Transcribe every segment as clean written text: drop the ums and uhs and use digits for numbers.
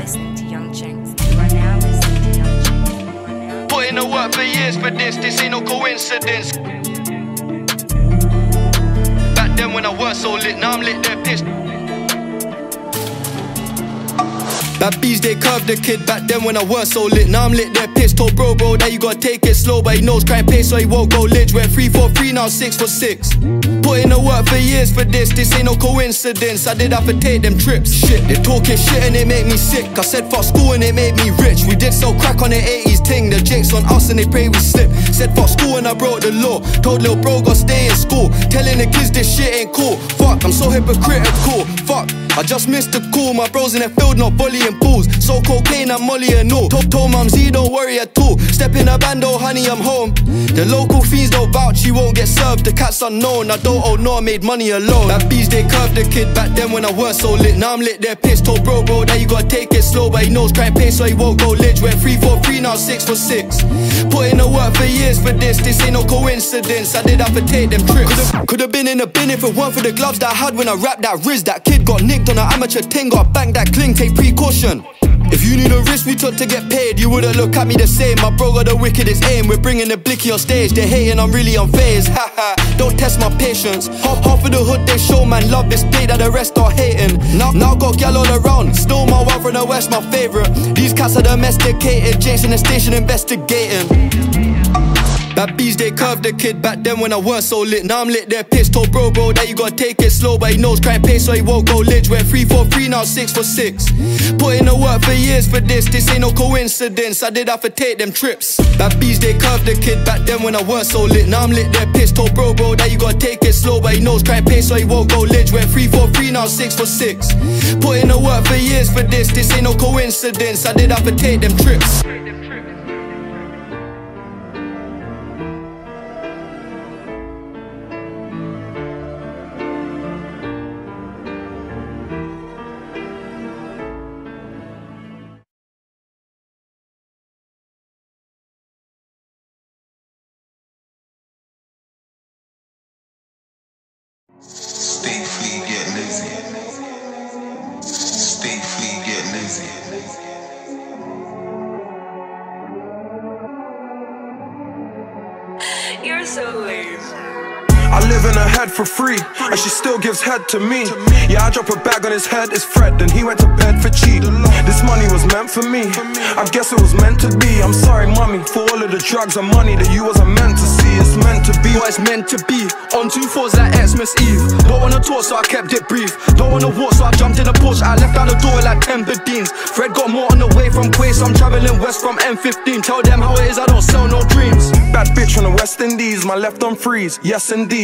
listening to Young Jenks. You are now listening to Young Jenks. Put in the work for years for this, this ain't no coincidence. Back then when I was so lit, now I'm lit, they're pissed. Bad bees, they curved the kid back then when I was so lit. Now I'm lit, they're pissed. Told bro that you gotta take it slow, but he knows crime pace so he won't go lidge. We're 3 for 3, now 6 for 6. Put in the work for years for this, this ain't no coincidence. I did have to take them trips. Shit, they talking shit and it made me sick. I said fuck school and it made me rich. We did sell crack on the 80s ting. The jakes on us and they pray we slip. Said fuck school and I broke the law. Told lil bro gotta stay in school. Telling the kids this shit ain't cool. Fuck, I'm so hypocritical. Fuck, I just missed the call. My bros in the field not volleying pools, so cocaine and molly and all. Told mum Z don't worry at all. Step in a bando, honey, I'm home. The local fiends don't vouch, you won't get served. The cat's unknown, I don't owe no, I made money alone. Bad bees, they curved the kid back then when I was so lit. Now I'm lit, they're pissed. Told bro that you gotta take it slow, but he knows crime pace so he won't go lidge. We're 3 for 3, now 6 for 6. Put in the work for years for this, this ain't no coincidence. I did have to take them trips. Could've been in a bin if it weren't for the gloves that I had when I wrapped that wrist. That kid got nicked on an amateur ting, got banged that cling, take precaution. If you knew the risk we took to get paid, you wouldn't look at me the same. My bro got the wickedest aim. We're bringing the blicky on stage. They're hating, I'm really unfazed. Haha, don't test my patience. Half of the hood they show man love this play that the rest are hating. Now got gal all around. Still my wife from the west, my favorite. These cats are domesticated. Jake's in the station investigating. Bad bees, they curved the kid back then when I was so lit. Now I'm lit, they're pissed. Told bro that you gotta take it slow, but he knows crime pace so he won't go lidge. We're 3 for 3, now 6 for 6. Put in the work for years for this, this ain't no coincidence. I did have to take them trips. Bad bees, they curved the kid back then when I was so lit. Now I'm lit, they're pissed. Told bro that you gotta take it slow, but he knows crime pace so he won't go lidge. We're 3 for 3, now 6 for 6. Put in the work for years for this, this ain't no coincidence. I did have to take them trips. Stayfully get lazy. Stayfully get lazy. You're so lame. I live in her head for free, and she still gives head to me. Yeah, I drop a bag on his head, it's Fred, then he went to bed for cheap. This money was meant for me, I guess it was meant to be. I'm sorry, mommy, for all of the drugs and money that you wasn't meant to see. It's meant to be what it's meant to be, on 2 fours like Xmas Eve. Don't wanna talk, so I kept it brief. Don't wanna walk, so I jumped in the bush. I left out the door like 10 Badines. Fred got more on the way from Quay, so I'm traveling west from M15. Tell them how it is, I don't sell no dreams. Bad bitch from the West Indies, my left on freeze, yes indeed.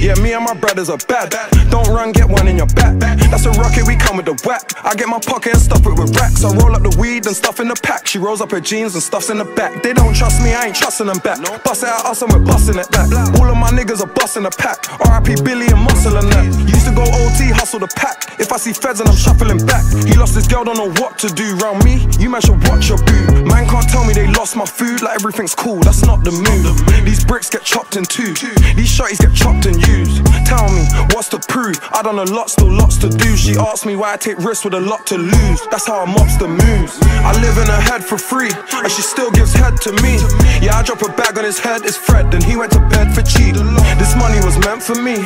Yeah, me and my brothers are bad. Don't run, get one in your back. That's a rocket, we come with the whack. I get my pocket and stuff it with racks. I roll up the weed and stuff in the pack. She rolls up her jeans and stuff's in the back. They don't trust me, I ain't trusting them back. Bust it at us and we're busting it back. All of my niggas are busting the pack. R.I.P. Billy and Muscle and that. Used to go OT, hustle the pack. If I see feds and I'm shuffling back. He lost his girl, don't know what to do. Round me, you man should watch your boot. Man can't tell me they lost my food. Like everything's cool, that's not the move. These bricks get chopped in two. These shotties get chopped and used. Tell me, what's to prove? I done a lot, still lots to do. She asked me why I take risks with a lot to lose. That's how a mobster moves. I live in her head for free, and she still gives head to me. Yeah, I drop a bag on his head, it's Fred, then he went to bed for cheap. This money was meant for me,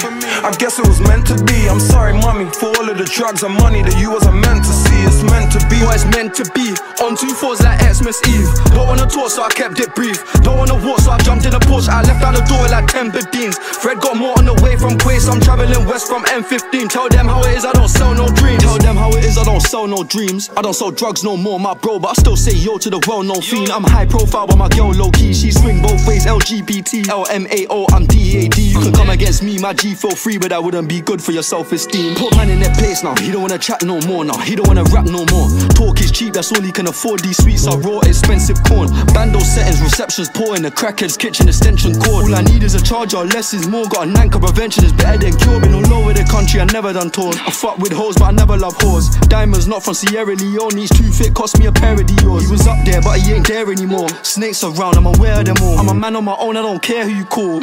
I guess it was meant to be. I'm sorry, mommy, for all of the drugs and money that you wasn't meant to see. It's meant to be what it's meant to be, on 2 fours like Xmas Eve. Don't wanna talk, so I kept it brief. Don't wanna walk, so I jumped in the bush. I left out the door like 10 Badines. Fred got more on the way from Quay, so I'm traveling west from M15. Tell them how it is, I don't sell no dreams. Tell them how it is, I don't sell no dreams. I don't sell drugs no more, my bro, but I still say yo to the world, no fiend. I'm high profile, but my girl low key. She swing both ways, LGBT, LMAO, I'm DAD. You can come against me, my G, feel free, but that wouldn't be good for your self-esteem. Put man in their place now, he don't wanna chat no more now. He don't wanna rap no more. Talk is cheap, that's all he can afford. These sweets are raw, expensive corn. Bando settings, receptions poor in the crackhead's kitchen, extension cord. All I need is a charger, less is more. Got a nanker, prevention is better than cure. Been all over the country, I never done tour. I fuck with hoes, but I never love hoes. Diamonds not from Sierra Leone, he's too thick, cost me a pair of Dior's. He was up there, but he ain't there anymore. Snakes around, I'm aware of them all. I'm a man on my own, I don't care who you call.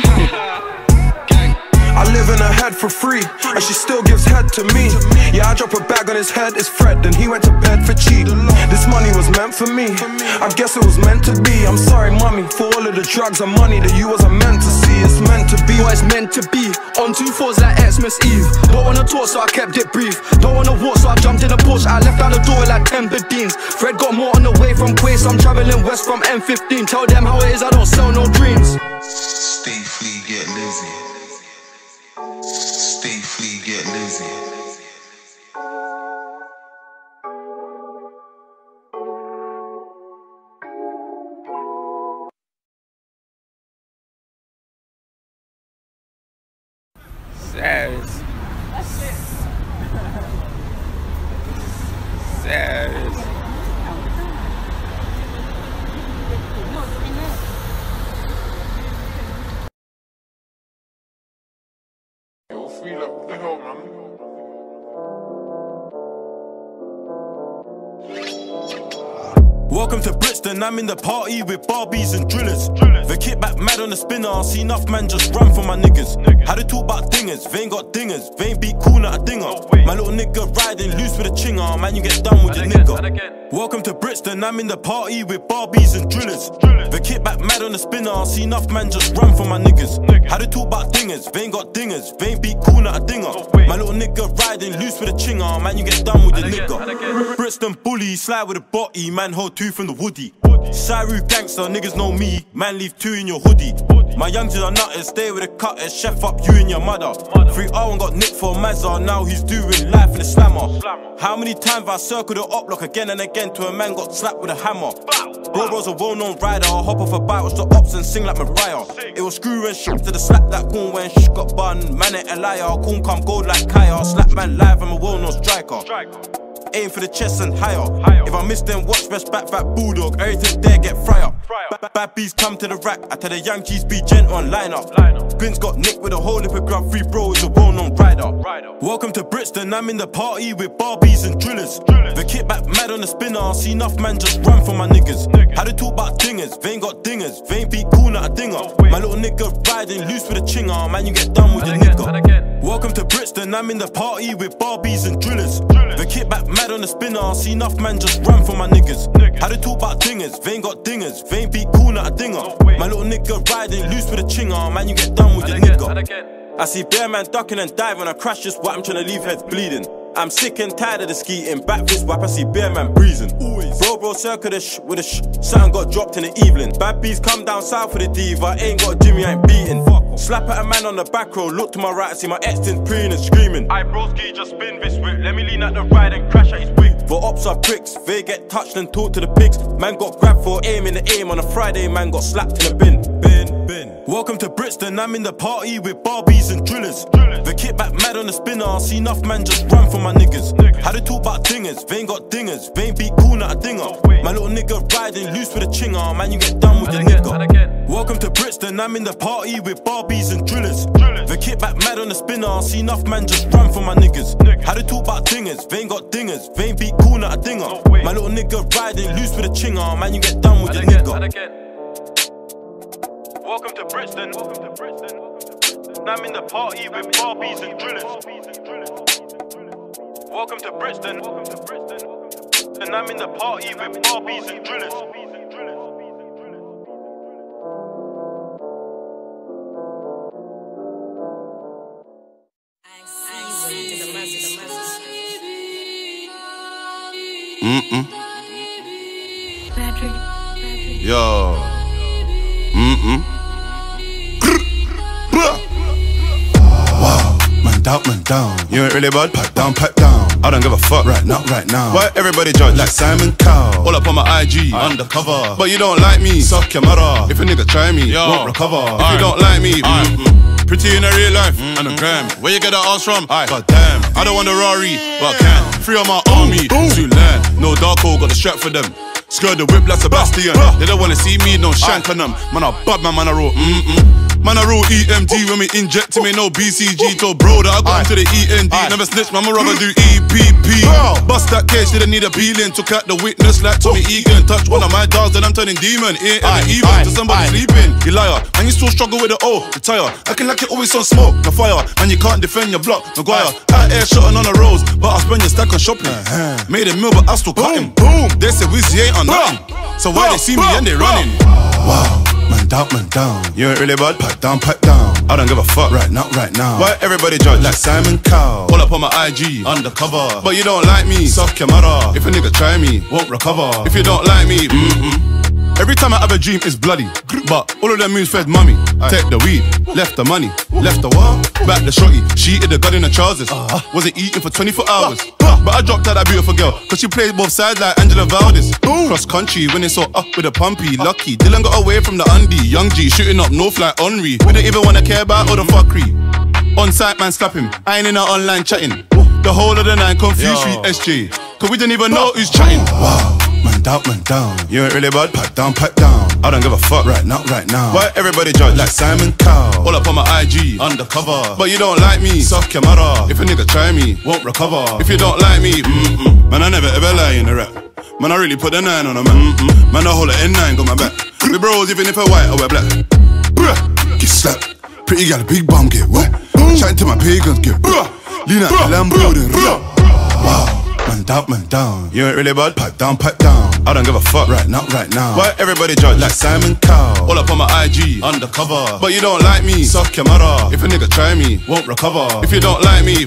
I I live in her head for free, and she still gives head to me. Yeah, I drop a bag on his head, it's Fred, and he went to bed for cheap. This money was meant for me, I guess it was meant to be. I'm sorry, mommy, for all of the drugs and money that you wasn't meant to see. It's meant to be what it's meant to be. On 2 4s like Xmas Eve. Don't wanna talk, so I kept it brief. Don't wanna walk, so I jumped in a Porsche. I left out the door like 10 Badines. Fred got more on the way from Quay, so I'm traveling west from M15. Tell them how it is, I don't sell no dreams. Stay free, get lazy. Stay free, get lazy. Serious. Serious. Yo, feel up the hell, man. Welcome to Brixton, I'm in the party with Barbies and drillers. The kickback mad on the spinner, I see enough man just run for my niggas. How they talk about dingers, they ain't got dingers, they ain't beat cool at a dinger. My little nigga riding loose with a chinger, man you get done with your nigga. Welcome to Brixton, I'm in the party with Barbies and drillers. The kickback mad on the spinner, I see enough man just run for my niggas. How they talk about dingers, they ain't got dingers, they ain't beat cool at a dinger. My little nigga riding loose with a chinger, man you get done with your nigga. Brixton bully, slide with a body, man hold two from the woody. Saru gangster, niggas know me, man leave two in your hoodie. My youngsters are nutters, stay with the cutters, chef up you and your mother. 3-0 got nicked for Mazza, now he's doing life in a slammer. How many times I circled the up block again and again till a man got slapped with a hammer. Bro-bro's a well-known rider, I'll hop off a bike, watch the ops and sing like Mariah. It was screw and shit to the slap that corn when sh got bun, man ain't a liar. Corn come gold like Kaya, slap man live, I'm a well-known striker. Aim for the chest and higher. If I miss them, watch best back bulldog. Everything there get fryer. Bad bees come to the rack. I tell the young G's be gentle and line up. Grin's got nicked with a whole lip of glove. Free bro is a well-known rider. Welcome to Brixton, I'm in the party with Barbies and drillers. The kickback mad on the spinner, I see enough man just run for my niggas. How they talk about dingers, they ain't got dingers, they ain't beat cool at a dinger. My little nigga riding loose with a chinger, man you get done with your nigga. Welcome to Brixton, I'm in the party with Barbies and drillers. The kickback mad on the spinner, I see enough man just run for my niggas. How they talk about dingers, they ain't got dingers, they ain't beat cool at a dinger. My little nigga riding loose with a chinger, man you get done with your nigga. I see bear man ducking and diving, I crash just what I'm trying to leave heads bleeding. I'm sick and tired of the skeeting, back fist whap, I see bear man breezing. Bro circle the sh with a sh, something got dropped in the evening. Bad bees come down south with a diva, ain't got Jimmy, I ain't beating. Slap at a man on the back row, look to my right, I see my extins preening and screaming. Aye broski, just spin this whip, let me lean at the ride and crash at his wig. For ops are pricks, they get touched and talk to the pigs. Man got grabbed for aim in the aim, on a Friday man got slapped in the bin. Welcome to Brixton, I'm in the party with Barbies and drillers. The kickback mad on the spinner, I see enough man just run for my niggas. How they talk about dingers, they ain't got dingers, they ain't beat cool at a dinger. My little nigga riding loose with a chinger, man you get done with your nigga. Welcome to Brixton, I'm in the party with Barbies and drillers. The kickback mad on the spinner, I see enough man just run for my niggas. How they talk about dingers, they ain't got dingers, they ain't beat cool at a dinger. My little nigga riding loose with a chinger, man you get done with your nigga. Welcome to Brixton. I'm in the party with Barbies and drillers. Welcome to Brixton. And I'm in the party with Barbies and drillers. Yo. Wow, man down, you ain't really bad. Pat down, I don't give a fuck right now. Why everybody judge like Simon Cowell? All up on my IG, undercover. But you don't like me, suck your mother. If a nigga try me, yo, won't recover. If you don't like me, pretty in a real life, and a gram. Where you get that ass from? God damn, I don't want a Rari, but I can. Free on my army, to land. No Darko, got the strap for them. Scared the whip like Sebastian. They don't wanna see me, no shank on them. Man, I bad, man, I roll. Man, I roll EMD when we inject him, ain't no BCG. Told bro that I got him to the END. Never snitch, man, I'd rather do EPP. Bust that case, didn't need a peeling. Took out the witness like Tommy Egan. Touch one of my dolls, then I'm turning demon. It ain't ever even to somebody sleeping. You liar, and you still struggle with the O. Retire, acting like it always on smoke. No fire, and you can't defend your block. Maguire, out here shutting on the roads, but I spend your stack on shopping. Made a meal, but I still cut him. They say Wizzy ain't on nothing, so why they see me and they running? Wow, man down, you ain't really bad. Pat down, I don't give a fuck right now. Why everybody judge like Simon Cowell? Pull up on my IG, undercover. But you don't like me, suck your mother. If a nigga try me, won't recover. If you don't like me, every time I have a dream it's bloody, but all of them moves fed mummy. Take the weed, left the money, left the wall, back the shorty. She eated the gun in her trousers, wasn't eating for 24 hours. But I dropped out that beautiful girl, cause she played both sides like Angela Valdez. Cross country when it's all up with a pumpy. Lucky Dylan got away from the undie. Young G shooting up north like Henri. We don't even wanna care about all the fuckery. On site man slap him, I ain't in her online chatting. The whole of the nine confused with SJ, cause we didn't even know who's chatting. Wow, man down, you ain't really bad. Pat down, I don't give a fuck right now. Why everybody judge like Simon Cowell? All up on my IG, undercover. But you don't like me, suck your mother. If a nigga try me, won't recover. If you don't like me, man, I never ever lie in the rap. Man, I really put the 9 on a man. Man, I hold a N9 got my back. We bros even if I white or we're black. Get slapped, pretty gal, a big bum get wet. Chatting to my pagans get lean out the Lambo then wow. Man down, you ain't really bad. Pat down, I don't give a fuck right now. Why everybody judge like Simon Cowell? All up on my IG, undercover. But you don't like me, suck your mother. If a nigga try me, won't recover. If you don't like me,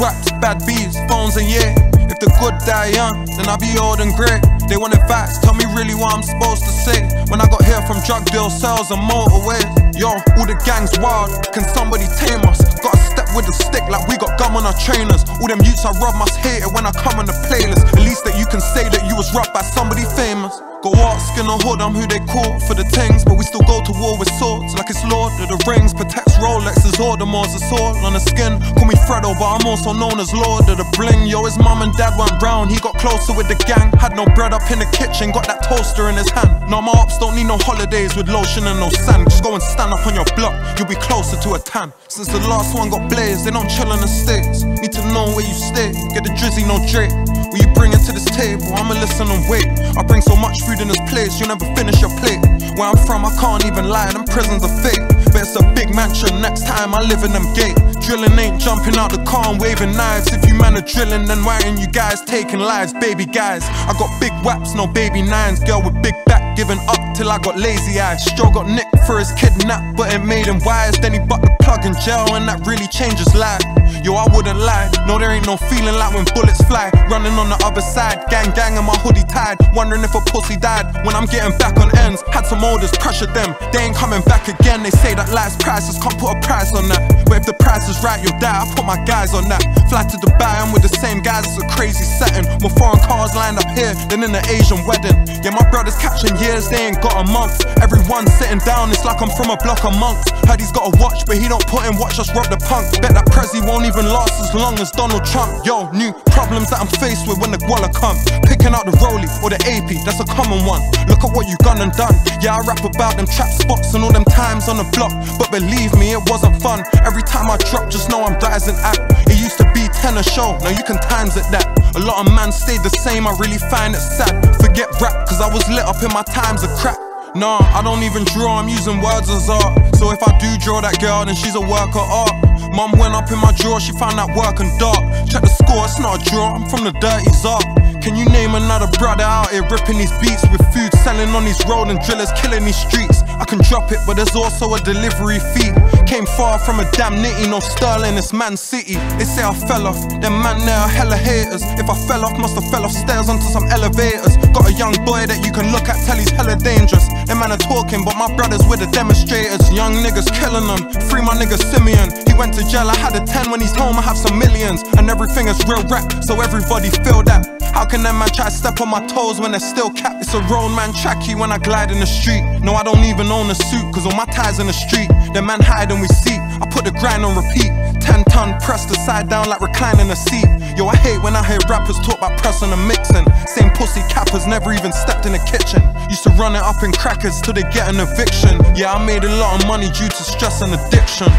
raps, bad beats, phones and yeah. If the good die young, then I'll be old and grey. They wanted facts, tell me really what I'm supposed to say. When I got here from drug deal sales and motorways. Yo, all the gangs wild, can somebody tame us? Gotta step with a stick like we got gum on our trainers. All them youths I rub must hate it when I come on the playlist. At least that you can say that you was robbed by somebody famous. Go ask in the hood, I'm who they caught for the things. But we still go to war with swords, like it's Lord of the Rings. Protects Rolexes, Audemars, it's all on the skin. Call me Fredo, but I'm also known as Lord of the Bling. Yo, his mum and dad went round, he got closer with the gang. Had no bread up in the kitchen, got that toaster in his hand. Now my ops don't need no holidays with lotion and no sand. Just go and stand up on your block, you'll be closer to a tan. Since the last one got blazed, they don't chill in the states. Need to know where you stay, get the drizzy, no Drake. Will you bring it to this table? I'ma listen and wait. I bring so much food in this place, you'll never finish your plate. Where I'm from, I can't even lie, them prisons are fake. But it's a big mansion, next time I live in them gate. Drilling ain't jumping out the car and waving knives. If you man are drilling, then why ain't you guys taking lives? Baby guys, I got big whaps, no baby nines. Girl with big back, giving up till I got lazy eyes. Straw got nicked for his kidnap, but it made him wise. Then he butt the plug in jail and that really changes life. Yo, I wouldn't lie, no there ain't no feeling like when bullets fly. Running on the other side, gang gang and my hoodie tied. Wondering if a pussy died when I'm getting back on ends. Had some orders, pressured them, they ain't coming back again. They say that life's priceless, can't put a price on that. But if the price is right, you'll die, I put my guys on that. Fly to Dubai, I'm with the same guys, it's a crazy setting. More foreign cars lined up here than in an Asian wedding. Yeah, my brother's catching years, they ain't got a month. Everyone's sitting down, it's like I'm from a block of monks. Heard he's got a watch, but he don't put in watch, just rob the punks. Bet that Prezi won't even last as long as Donald Trump. Yo, new problems that I'm faced with when the Gwala comes. Picking out the Rollie or the AP, that's a common one. Look at what you gone and done. Yeah, I rap about them trap spots and all them times on the block. But believe me, it wasn't fun. Every time I drop, just know I'm rising up. It used to be 10 a show, now you can times it that. A lot of man stayed the same, I really find it sad. Forget rap, cause I was lit up in my times of crap. Nah, I don't even draw, I'm using words as art. So if I do draw that girl, then she's a work of art. Mum went up in my drawer, she found that work and dark. Check the score, it's not a draw, I'm from the dirties up. Can you name another brother out here ripping these beats with food selling on these road and drillers killing these streets? I can drop it, but there's also a delivery fee. Came far from a damn nitty, no Sterling, it's Man City. They say I fell off, them man there are hella haters. If I fell off, must have fell off stairs onto some elevators. Got a young boy that you can look at, tell he's hella dangerous. Them man are talking, but my brothers were the demonstrators. Young niggas killing them, free my nigga Simeon. He went to jail, I had a 10, when he's home I have some millions. And everything is real rap, so everybody feel that. How can that man try to step on my toes when they're still capped? It's a road man tracky when I glide in the street. No, I don't even own a suit, cause all my ties in the street. The man hide and we seek, I put the grind on repeat. 10-ton press the side down like reclining a seat. Yo, I hate when I hear rappers talk about pressing and mixing. Same pussy cappers never even stepped in the kitchen. Used to run it up in crackers till they get an eviction. Yeah, I made a lot of money due to stress and addiction.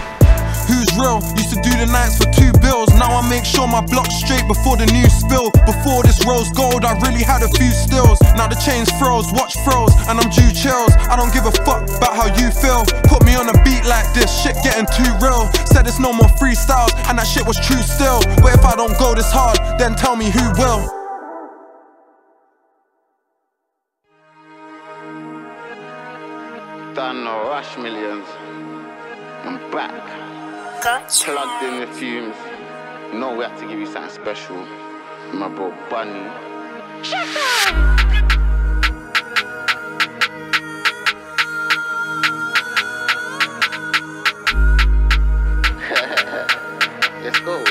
Who's real? Used to do the nights for $2 bills. Now I make sure my block's straight before the new spill. Before this rose gold, I really had a few stills. Now the chains froze, watch froze, and I'm due chills. I don't give a fuck about how you feel. Put me on a beat like this, shit getting too real. Said it's no more freestyles, and that shit was true still. But if I don't go this hard, then tell me who will. Done no Rush Millions. I'm back. Plugged in the fumes. You know we have to give you something special. My bro Bunny. Shut up! Let's go.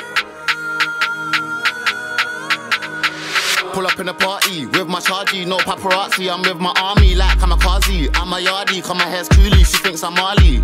Pull up in a party with my chargy, no paparazzi. I'm with my army like kamikaze. I'm a yardie, cause my hair's coolie. She thinks I'm Marley.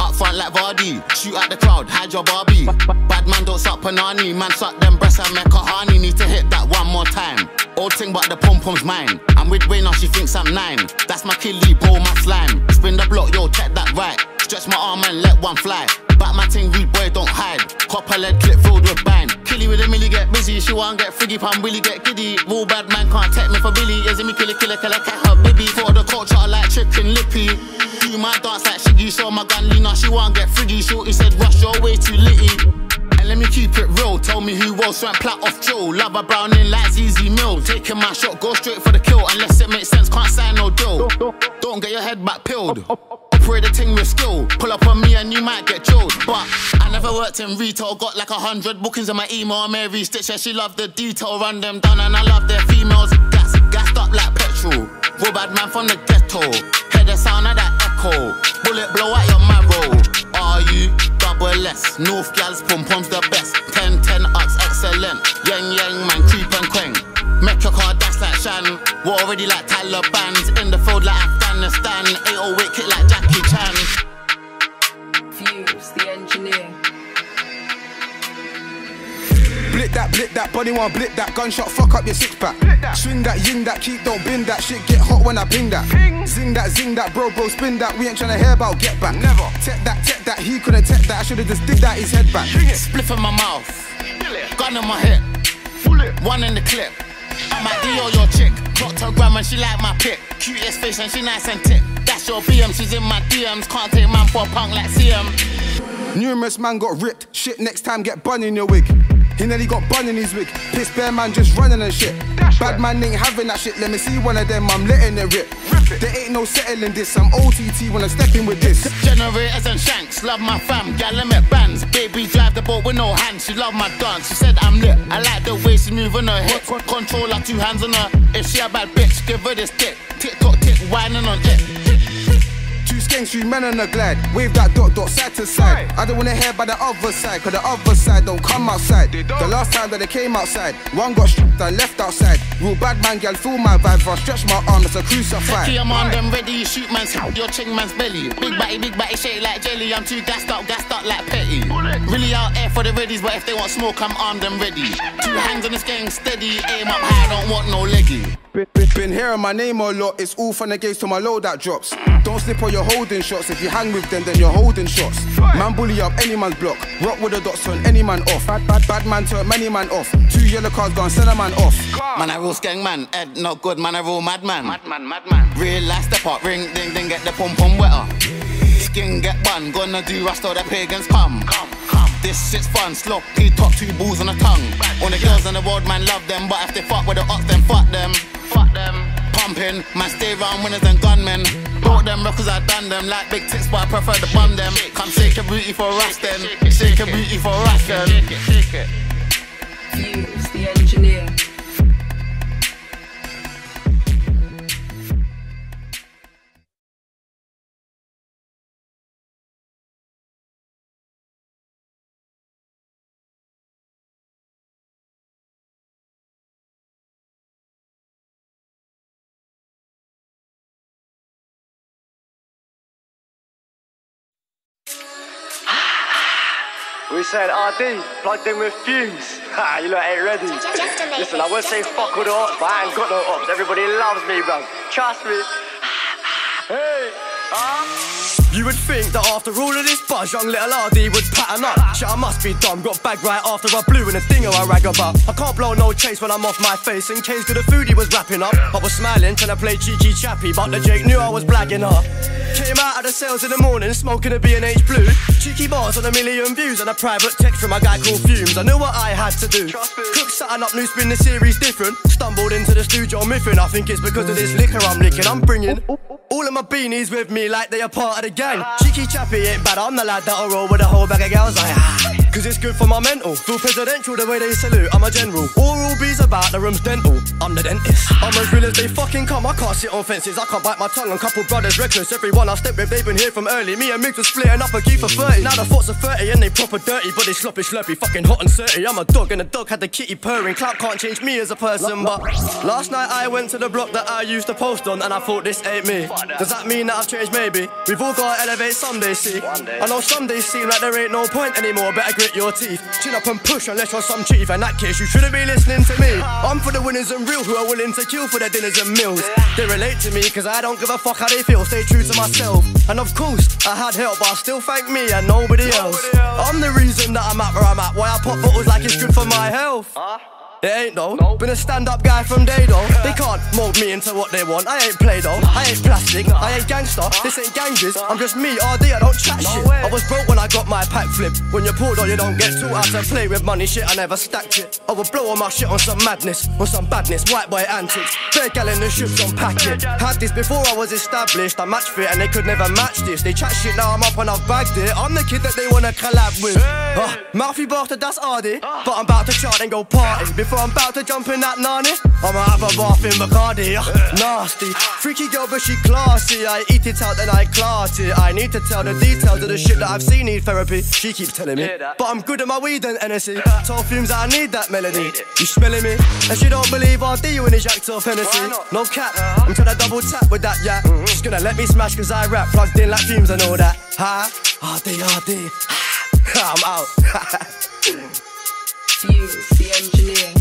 Up front like Vardy, shoot at the crowd, hide your Barbie. Bad man don't suck panani, man suck them breasts and make a honey. Need to hit that one more time. Old thing but the pom-pom's mine. I'm with Wayne now, she thinks I'm 9. That's my killie, bro, my slime. Spin the block, yo, check that right. Stretch my arm and let one fly. Back my ting, rude boy, don't hide. Copper lead clip filled with bind. Killie with a millie, get busy. She won't get friggy, palm willy, get giddy. Real bad man, can't take me for Billy. Is it me killer, cat her baby. For the culture like chicken lippy. Do my dance like Shiggy. Saw my gun lean, now she won't get friggy. Shorty said, Rush, your way too litty. And let me keep it real, tell me who will swamp plat off Joe. Lava brown in like ZZ Mill. Taking my shot, go straight for the kill. Unless it makes sense, can't sign no deal. Don't get your head back peeled. Operate the ting with skill. Pull up on me and you might get chilled. But I never worked in retail. Got like 100 bookings in my email. Mary Stitcher, she loved the detail. Run them down and I love their females. Gassed up like petrol. Real bad man from the ghetto. Hear the sound of that echo. Bullet blow at your marrow. Are you? Less. North gals, pom-pom's the best. 10-10 ups, excellent. Yang-yang man, creep and quang. Make your car dash like Shan. We're already like Taliban's. In the field like Afghanistan. 808 kick like Jackie Chan. Fuse, the engineer. Blip that, bunny one blip that. Gunshot, fuck up your six-pack. Swing that, ying that, keep don't bin that. Shit get hot when I ping that. Ping. Zing that, bro, spin that. We ain't tryna hear about get back. Never. Tech that, he couldn't tech that. I should've just did that, his head back. Spliff in my mouth. Gun in my hip. One in the clip. I might deal your chick. Clocked her gram and she like my pick. Cutest face and she nice and tick. That's your BM, she's in my DMs. Can't take man for a punk like CM. Numerous man got ripped. Shit, next time get bun in your wig. He nearly got bun in his wig. Piss bear man just running and shit. Bad man ain't having that shit. Let me see one of them, I'm letting it rip. There ain't no settling this. I'm OTT when I'm stepping with this. Generators and shanks, love my fam. Gal in met bands. Baby drive the boat with no hands. She love my dance. She said I'm lit. I like the way she moving her hips. Control her two hands on her. If she a bad bitch, give her this dick. Tick tock tick, whining on it. Two skanks, three men on a glide. Wave that dot, side to side. I don't wanna hear by the other side, cause the other side don't come outside. The last time that they came outside, one got stripped and left outside. Real bad man, girl, feel my vibe. I stretch my arm, it's a crucifix. I'm on them ready, shoot man's head, your ching man's belly. Big batty, shake like jelly. I'm too gassed up like petty. Really out air for the readies, but if they want smoke, I'm armed and ready. Two hands on this gang, steady. Aim up high, don't want no leggy. Been hearing my name a lot, it's all from the gates to my load that drops. Don't slip on your holding shots, if you hang with them then you're holding shots. Man bully up any man's block, rock with the dots turn any man off. Bad man turn many man off, two yellow cards gone send a man off. Man I roll skeng man, head not good man I roll madman. Real life step up, ring ding ding get the pom pom wetter. Skin get bun, gonna do rust till the pagans come. This shit's fun, sloppy top, two balls on a tongue. All the girls in the world man love them, but if they fuck with the ox then fuck them. Pumping, man stay round winners and gunmen. Bought them records, I done them. Like big ticks, but I prefer to bum them. Come shake your booty for us then. Shake your booty for us then. Fuse, the engineer. We said, RD, plugged in with Fuse. Ha, you lot ain't ready. Listen, I won't say fuck all the ops, but I ain't got no ops. Everybody loves me, bro. Trust me. Hey, You would think that after all of this buzz, young little RD would pattern up. Shit, I must be dumb, got bagged right after I blew in a dingo I rag about. I can't blow no chase when I'm off my face, in case 'cause the food he was wrapping up. I was smiling, trying to play cheeky chappy, but the Jake knew I was blagging up. Came out of the sales in the morning, smoking a B&H Blue. Cheeky bars on a million views, and a private text from a guy called Fumes. I knew what I had to do. Cook something up new, spin the series different. Stumbled into the studio miffing, I think it's because of this liquor I'm licking. I'm bringing all of my beanies with me like they are part of the gang. Cheeky chappy ain't bad, I'm the lad that'll roll with a whole bag of girls like ah. Cause it's good for my mental. Feel presidential the way they salute, I'm a general. Oral B's about, the room's dental, I'm the dentist. I'm as real as they fucking come, I can't sit on fences. I can't bite my tongue on couple brothers reckless. Everyone I step with, they've been here from early. Me and Migs was splitting up a key for 30. Now the thoughts are 30 and they proper dirty, but they sloppy slurpy, fucking hot and dirty. I'm a dog and the dog had the kitty purring. Clout can't change me as a person, but last night I went to the block that I used to post on, and I thought this ain't me. Does that mean that I've changed? Maybe. We've all gotta elevate someday, see. I know some days seem like there ain't no point anymore. Better grit your teeth, chin up and push unless you're some chief. In that case, you shouldn't be listening to me. I'm for the winners and real who are willing to kill for their dinners and meals. They relate to me cause I don't give a fuck how they feel. Stay true to myself. And of course, I had help, but I still thank me and nobody else. I'm the reason that I'm at where I'm at. Why I pop bottles like it's good for my health. It ain't though, been a stand-up guy from day though. They can't mold me into what they want. I ain't Play-Doh, I ain't plastic, I ain't gangster, this ain't gangers. I'm just me, RD, I don't chat shit. I was broke when I got my pack flip. When you're poor though, you don't get too out to play with money shit, I never stacked it. I would blow all my shit on some madness, on some badness, white boy antics. Fair gal in the ships on packet. Had this before I was established, I match fit and they could never match this. They chat shit, now I'm up and I've bagged it. I'm the kid that they wanna collab with. Mouthy bastard, that's RD, but I'm about to chart and go party. Before I'm about to jump in that nanny, I'ma have a bath in Bacardi. Nasty, freaky girl but she classy. I eat it out then I class it. I need to tell the details of the shit that I've seen need therapy. She keeps telling me, but I'm good at my weed and Hennessy. Told Fumes that I need that melody. You smelling me? And she don't believe RD when he's jacked off Hennessy. No cap, I'm trying to double tap with that yak. She's gonna let me smash cause I rap, plugged in like Fumes and all that. RD, I'm out. Fuse, the engineer.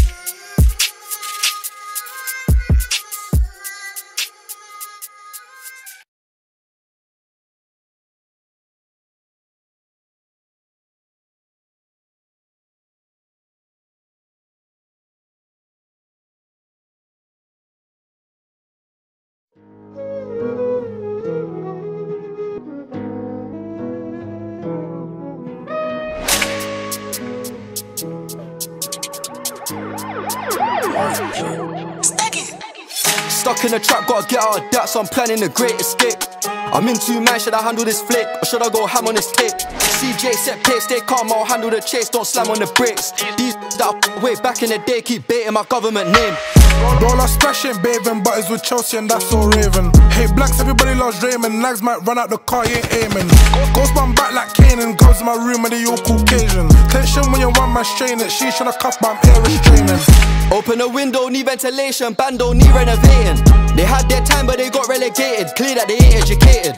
Stuck in a trap, gotta get out of that, so I'm planning a great escape. I'm in two minds, should I handle this flick, or should I go ham on this tape? CJ set pace, stay calm, I'll handle the chase, don't slam on the brakes. These that I way back in the day keep baiting my government name. Roll us fresh ain't bathing, but it's with Chelsea and that's all Raven. Hey blacks, everybody loves Raymond. Nags might run out the car, you ain't aiming. Ghost man back like Kanan, comes to my room and they all Caucasian. Tension when you want my strain it, she's trying to cuff but I'm air restraining. Open a window, need ventilation, bando, need renovating. They had their time but they got relegated, clear that they ain't educated.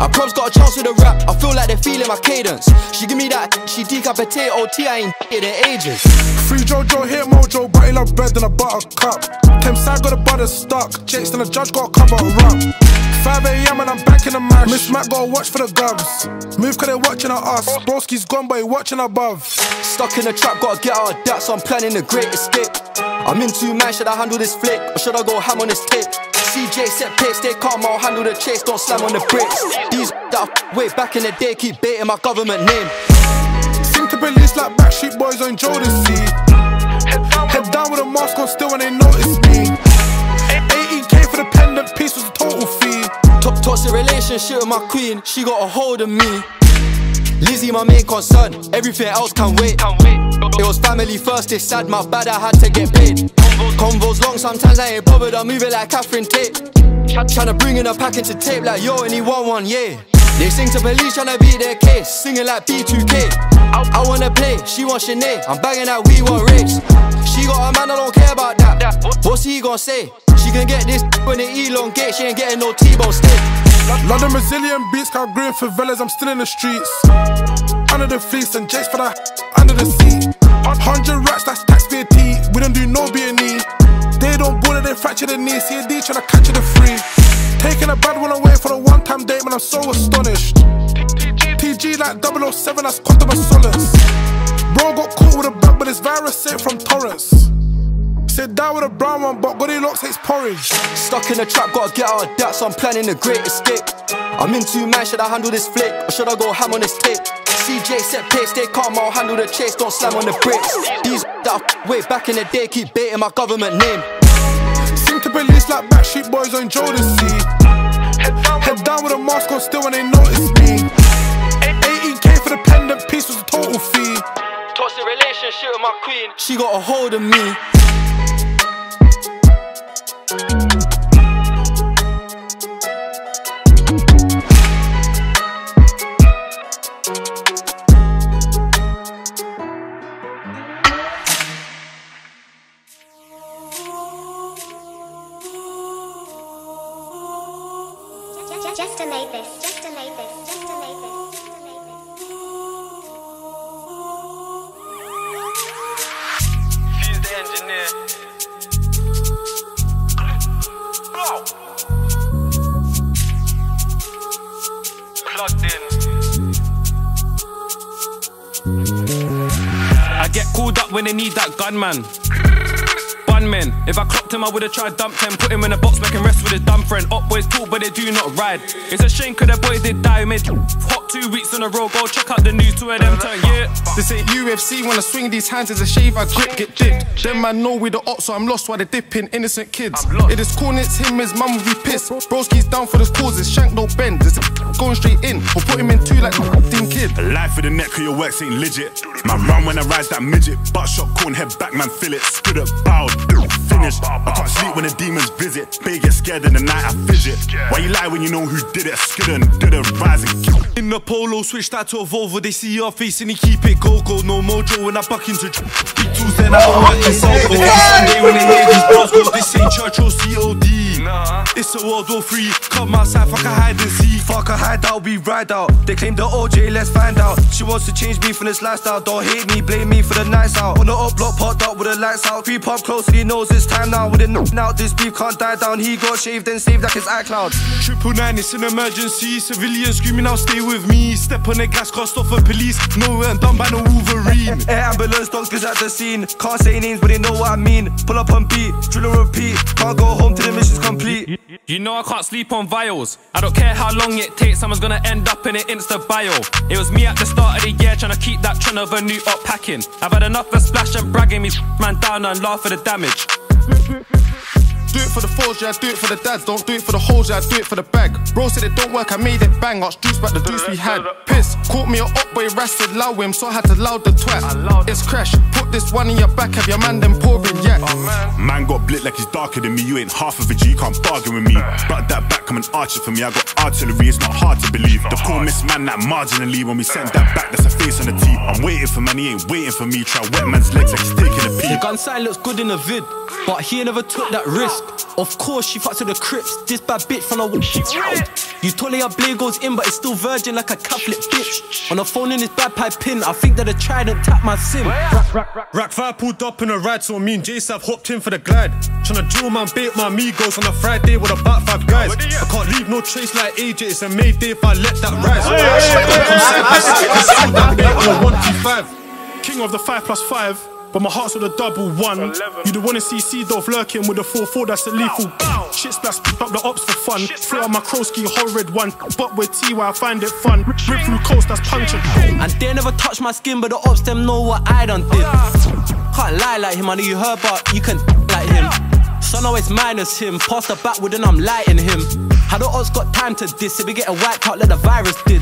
I prob's got a chance with a rap, I feel like they're feeling my cadence. She give me that, she decapitate OT, I ain't in ages. Free Jojo, here mojo, but he love bread than a butter cup. Kempside got a butter stuck, Jake's than a judge got a cover up. 5 AM and I'm back in the match. Miss Mac gotta watch for the gloves. Move cause they watching at us, Broski's gone but he watching above. Stuck in a trap, gotta get out of that, so I'm planning a great escape. I'm in two minds, should I handle this flick, or should I go ham on this tape? CJ set pace, stay calm, I'll handle the chase, don't slam on the brakes. These that I way back in the day keep baiting my government name. Sing to police like Backstreet Boys on Jodeci. Head down with a mask on still when they notice me. 18K for the pendant piece was the total fee. Top toss my queen, she got a hold of me. Lizzie my main concern, everything else can wait. It was family first, it's sad, my bad, I had to get paid. Convo's long, sometimes I ain't bothered, I'm moving like Catherine Tate. Tryna bring in a package to tape like yo and he won one, yeah. They sing to police, tryna beat their case, singing like B2K. I wanna play, she wants Sinead, I'm banging that we want race. She got a man, I don't care about that, what's he gonna say? She can get this when it elongate, she ain't getting no T-bone stick. London Brazilian beats, got green favelas, I'm still in the streets. Under the fleece and jakes for that under the seat. 100 racks, that's tax for your tea, we don't do no B&E. They don't bother, they fracture the knee, C&D tryna catch you the free. Taking a bad one away for the one-time date, man, I'm so astonished. TG like 007, that's quantum of solace. Bro got caught with a bat, but this virus sent from torrents. Sit down with a brown one, but Goldilocks hates porridge. Stuck in the trap, gotta get out of that, so I'm planning a great escape. I'm in two man, should I handle this flick, or should I go ham on this tape? CJ set pace, they can't all handle the chase, don't slam on the brakes. These that way back in the day keep baiting my government name. Sing to police like Backstreet Boys on Jodeci. Head down with a mask on still when they notice me. 18k for the pendant piece was the total fee. Toxic relationship with my queen, she got a hold of me. I get called up when they need that gunman. Bunman, if I clocked him I would've tried dump him. Put him in a box, make him rest with his dumb friend. Up boys talk but they do not ride. It's a shame cause their boys did damage. Hot 2 weeks in a row, go check out the news, 2 of them turn yeah. This ain't UFC, when I swing these hands as a shave I grip, get dipped. Them man know we the op so I'm lost while they dipping, innocent kids. It is corn, it's him, his mum will be pissed. Broski's down for his causes, shank no bend. This going straight in, we'll put him in two like a thin kid. A life for the neck of your works ain't legit. Man run when I rise that midget. Butt shot corn, head back man fill it. Spit up, bowed, finished. I can't sleep when the demons visit. They get scared in the night I fidget. Why you lie when you know who did it? Skidden, did it, rise and kill. In the polo, switch that to a Volvo. They see your face and they keep it go-go. No mojo when I buck into big tools then I don't work myself. Sunday when they hear these bars go, this ain't church or COD. Nah. It's a World War III. Come outside, fuck a hide and see. Fuck a hide out, we ride out. They claim the OJ, let's find out. She wants to change me from this lifestyle. Don't hate me, blame me for the nights out. On the up block, parked up with the lights out. Creep up close and he knows it's time now. With it out, this beef can't die down. He got shaved and saved like his iCloud. 999, it's an emergency. Civilians screaming out, stay with me. Step on the gas, cost off a police. No, we ain't done by no Wolverine. Air ambulance, doctors at the scene. Can't say names, but they know what I mean. Pull up on beat, drill and repeat. Can't go home till the mission's complete. You know I can't sleep on vials. I don't care how long it takes, someone's gonna end up in an Insta bio. It was me at the start of the year, trying to keep that trend of a new up packing. I've had enough of splash and bragging. Me man down and laugh for the damage. Do it for the fours, yeah, I do it for the dads. Don't do it for the holes, yeah, I do it for the bag. Bro said it don't work, I made it bang. Arch juice back the juice we had. Piss, caught me a up boy, rasted low him. So I had to loud the twat. It's crash, put this one in your back. Have your man them pouring, yeah. Man got blit like he's darker than me. You ain't half of a G, you can't bargain with me. But that back, come and arch it for me. I got artillery, it's not hard to believe. The call miss man that marginally. When we send that back, that's a face on the tee. I'm waiting for man, he ain't waiting for me. Try wet man's legs like he's taking a pee. The gun sign looks good in the vid, but he never took that risk. Of course she fucks with the Crips. This bad bitch from a whip. You told her your blade goes in, but it's still virgin like a catholic bitch. On the phone in his bagpipe pin, I think that the trident tapped my sim. Rack 5 pulled up in a ride, so me and J-Sav hopped in for the glide. Tryna drill man, bait my amigos on a Friday with about 5 guys. I can't leave no trace like AJ, it's a mayday if I let that rise. I that king of the 5 plus 5. But my heart's with a double 1. 11. You the one in CC though, lurking with a 4-4, that's a lethal. Bow. Shit splash, pick up the ops for fun. Throw out my Krowski, horrid one. But with T, where I find it fun. Rip through coast, that's punching. And they never touched my skin, but the ops, them know what I done did. Can't lie like him, I know you heard, but you can like him. Son always minus him, pass the back with, and I'm lighting him. How the odds got time to diss if we get a wiped out like the virus did?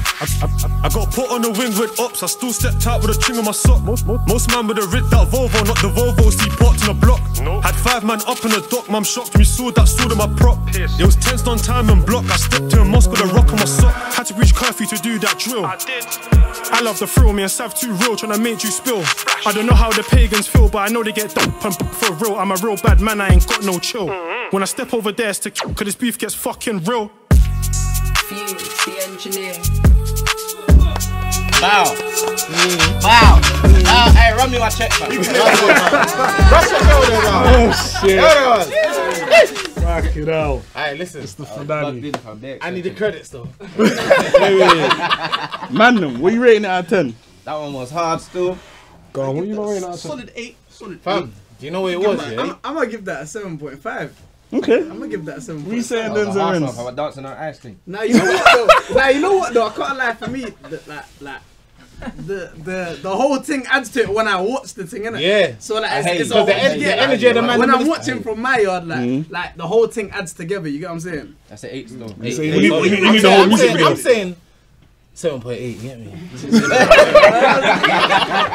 I got put on the wing with ops, I still stepped out with a ching on my sock. Most man would have ripped that Volvo, not the Volvo, see parked in a block. Had 5 man up in the dock, mum shocked me, saw that sword in my prop. It was tensed on time and block, I stepped to a mosque with a rock on my sock. Had to reach curfew to do that drill. I love the thrill, me and Sav too real, tryna make you spill. I don't know how the pagans feel, but I know they get dump and for real. I'm a real bad man, I ain't got no chill. When I step over there, it's to kill, cause this beef gets fucking real. Fuse, the engineer. Wow. Wow. Wow. Hey, run me my check, man. That's what go there, man. Oh, shit. Fuck it out. Alright, listen. It's the finale. I need the credits, though. wait. Magnum, what are you rating it out of 10? That one was hard still. Go on, what are you rating out of 10? Solid 8. Solid 5. Do you know what it was, yeah? I'm going to give that a 7.5. Okay. I'm gonna give that some. We saying them Zerins. I'm dancing on ice cream. Now you know what though. Now you know what though. I can't lie. For me, the whole thing adds to it when I watch the thing, innit? Yeah. So like it's all the energy of the man. When I'm watching from my yard, like the whole thing adds together. You get what I'm saying? That's an 8 though. I'm saying 7.8. You get me?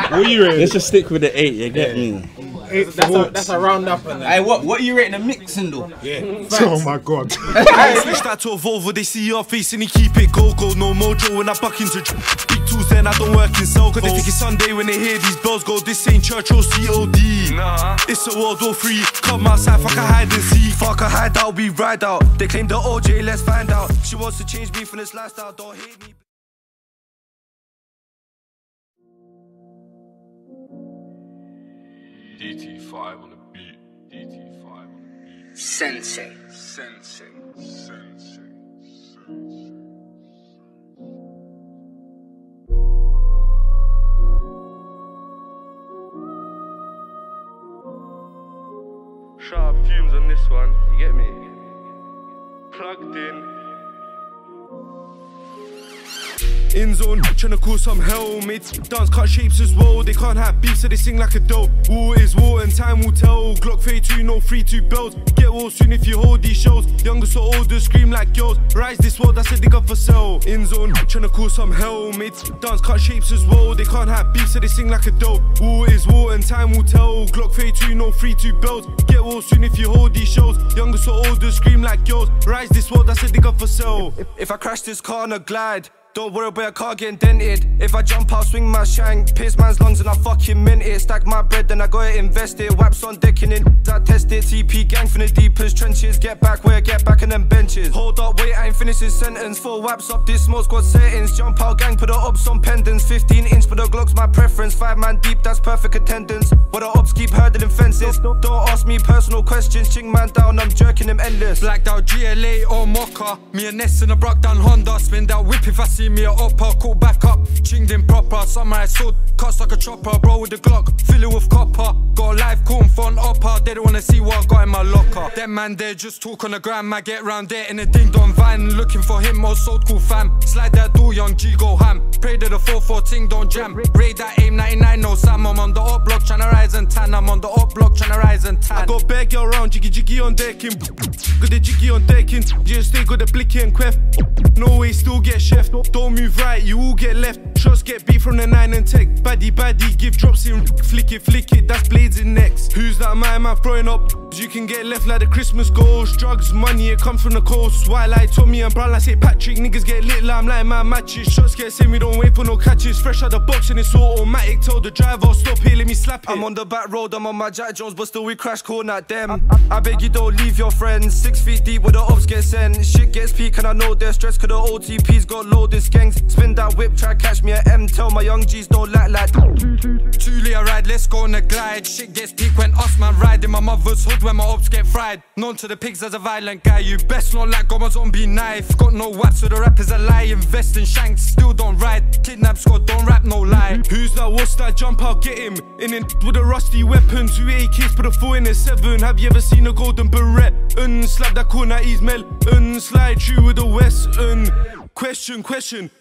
What are you rating? Let's just stick with the 8. You get me? That's a round up. Hey, what are you rating the mixing though? Yeah. Oh my god. Switch that to a Volvo, they see your face and they keep it go. No mojo when I buck into big tools, then I don't work in cell. Cause they think it's Sunday when they hear these bells go. This ain't church or COD. Nah. It's a World War III. Come outside, fuck a hide and see. Fuck a hide out, we ride out. They claim the OJ, let's find out. She wants to change me from this lifestyle, don't hate me. DT5 on the beat. DT5 on the beat. Sensei. Sensei. Sensei. Sensei. Sharp fumes on this one. You get me? Plugged in. In zone, tryna call some helmets. Dance cut shapes as well. They can't have beef, so they sing like a dope. War is war and time will tell. Glock 32, no 3-2 bells. Get all soon if you hold these shows. Youngest or older, scream like girls. Rise this world, that's a dig up for sale. In zone, tryna call some helmets. Dance cut shapes as well. They can't have beef, so they sing like a dope. War is war and time will tell. Glock 32, no 3-2 bells. Get all soon if you hold these shows. Youngest or older, scream like girls. Rise this world, that's a dig up for sale. If I crash this car on a glide, don't worry about a car getting dented. If I jump out, swing my shank, pierce man's lungs and I fucking mint it. Stack my bread, then I got it invested. Waps on decking in, I test it. TP gang from the deepest trenches. Get back where I get back and them benches. Hold up, wait, I ain't finished this sentence. 4 waps up, this small squad settings. Jump out gang, put the ops on pendants. 15 inch, but the Glock's my preference. 5 man deep, that's perfect attendance. But the ops keep hurdling fences. Don't ask me personal questions. Ching man down, I'm jerking them endless. Blacked out GLA or Mocha. Me and Ness in a Brock down Honda. Spin that whip if I see me a upper, call back up, chinged in proper. Summer I sold, cuts like a chopper, bro with the Glock, fill it with copper. Got a live call in front upper, they don't wanna see what I got in my locker. Them man there just talk on the gram, I get round there in a ding dong van, looking for him, or sold cool fam. Slide that door, young G go ham, pray that the 4-4 ting don't jam. Raid that aim 99, no Sam, I'm on the up block, tryna rise and tan. I'm on the up block, tryna rise and tan. I got bad girl round, jiggy jiggy on decking, got the jiggy on decking, just stay got the blicky and quef. No way, still get chef. Don't move right, you all get left. Shots get beat from the 9 and tech. Baddie, give drops in. Flick it, that's blades in necks. Who's that man throwing up? You can get left like the Christmas goals. Drugs, money, it comes from the coast. White like Tommy and Brown, like St. Patrick. Niggas get lit like my matches. Shots get same, we don't wait for no catches. Fresh out the box and it's automatic. Tell the driver, stop here, let me slap it. I'm on the back road, I'm on my Jack Jones, but still we crash corner at them. I beg you don't leave your friends. 6 feet deep where the ops get sent. Shit gets peak and I know they're stressed, cause the OTP's got loaded skanks. Spin that whip, try catch me at M. Tell my young G's don't lack like truly a ride, let's go on a glide. Shit gets deep when us man ride. In my mother's hood when my ops get fried. Known to the pigs as a violent guy. You best not like got my zombie knife. Got no waps so the rappers a lie. Invest in shanks, still don't ride. Kidnap squad, don't rap no lie. Who's that, what's that, jump out, get him. In it with a rusty weapon. 2 AKs, put a 4 in a 7. Have you ever seen a golden beret? Slap that corner, he's mel. Slide through with a west. Question,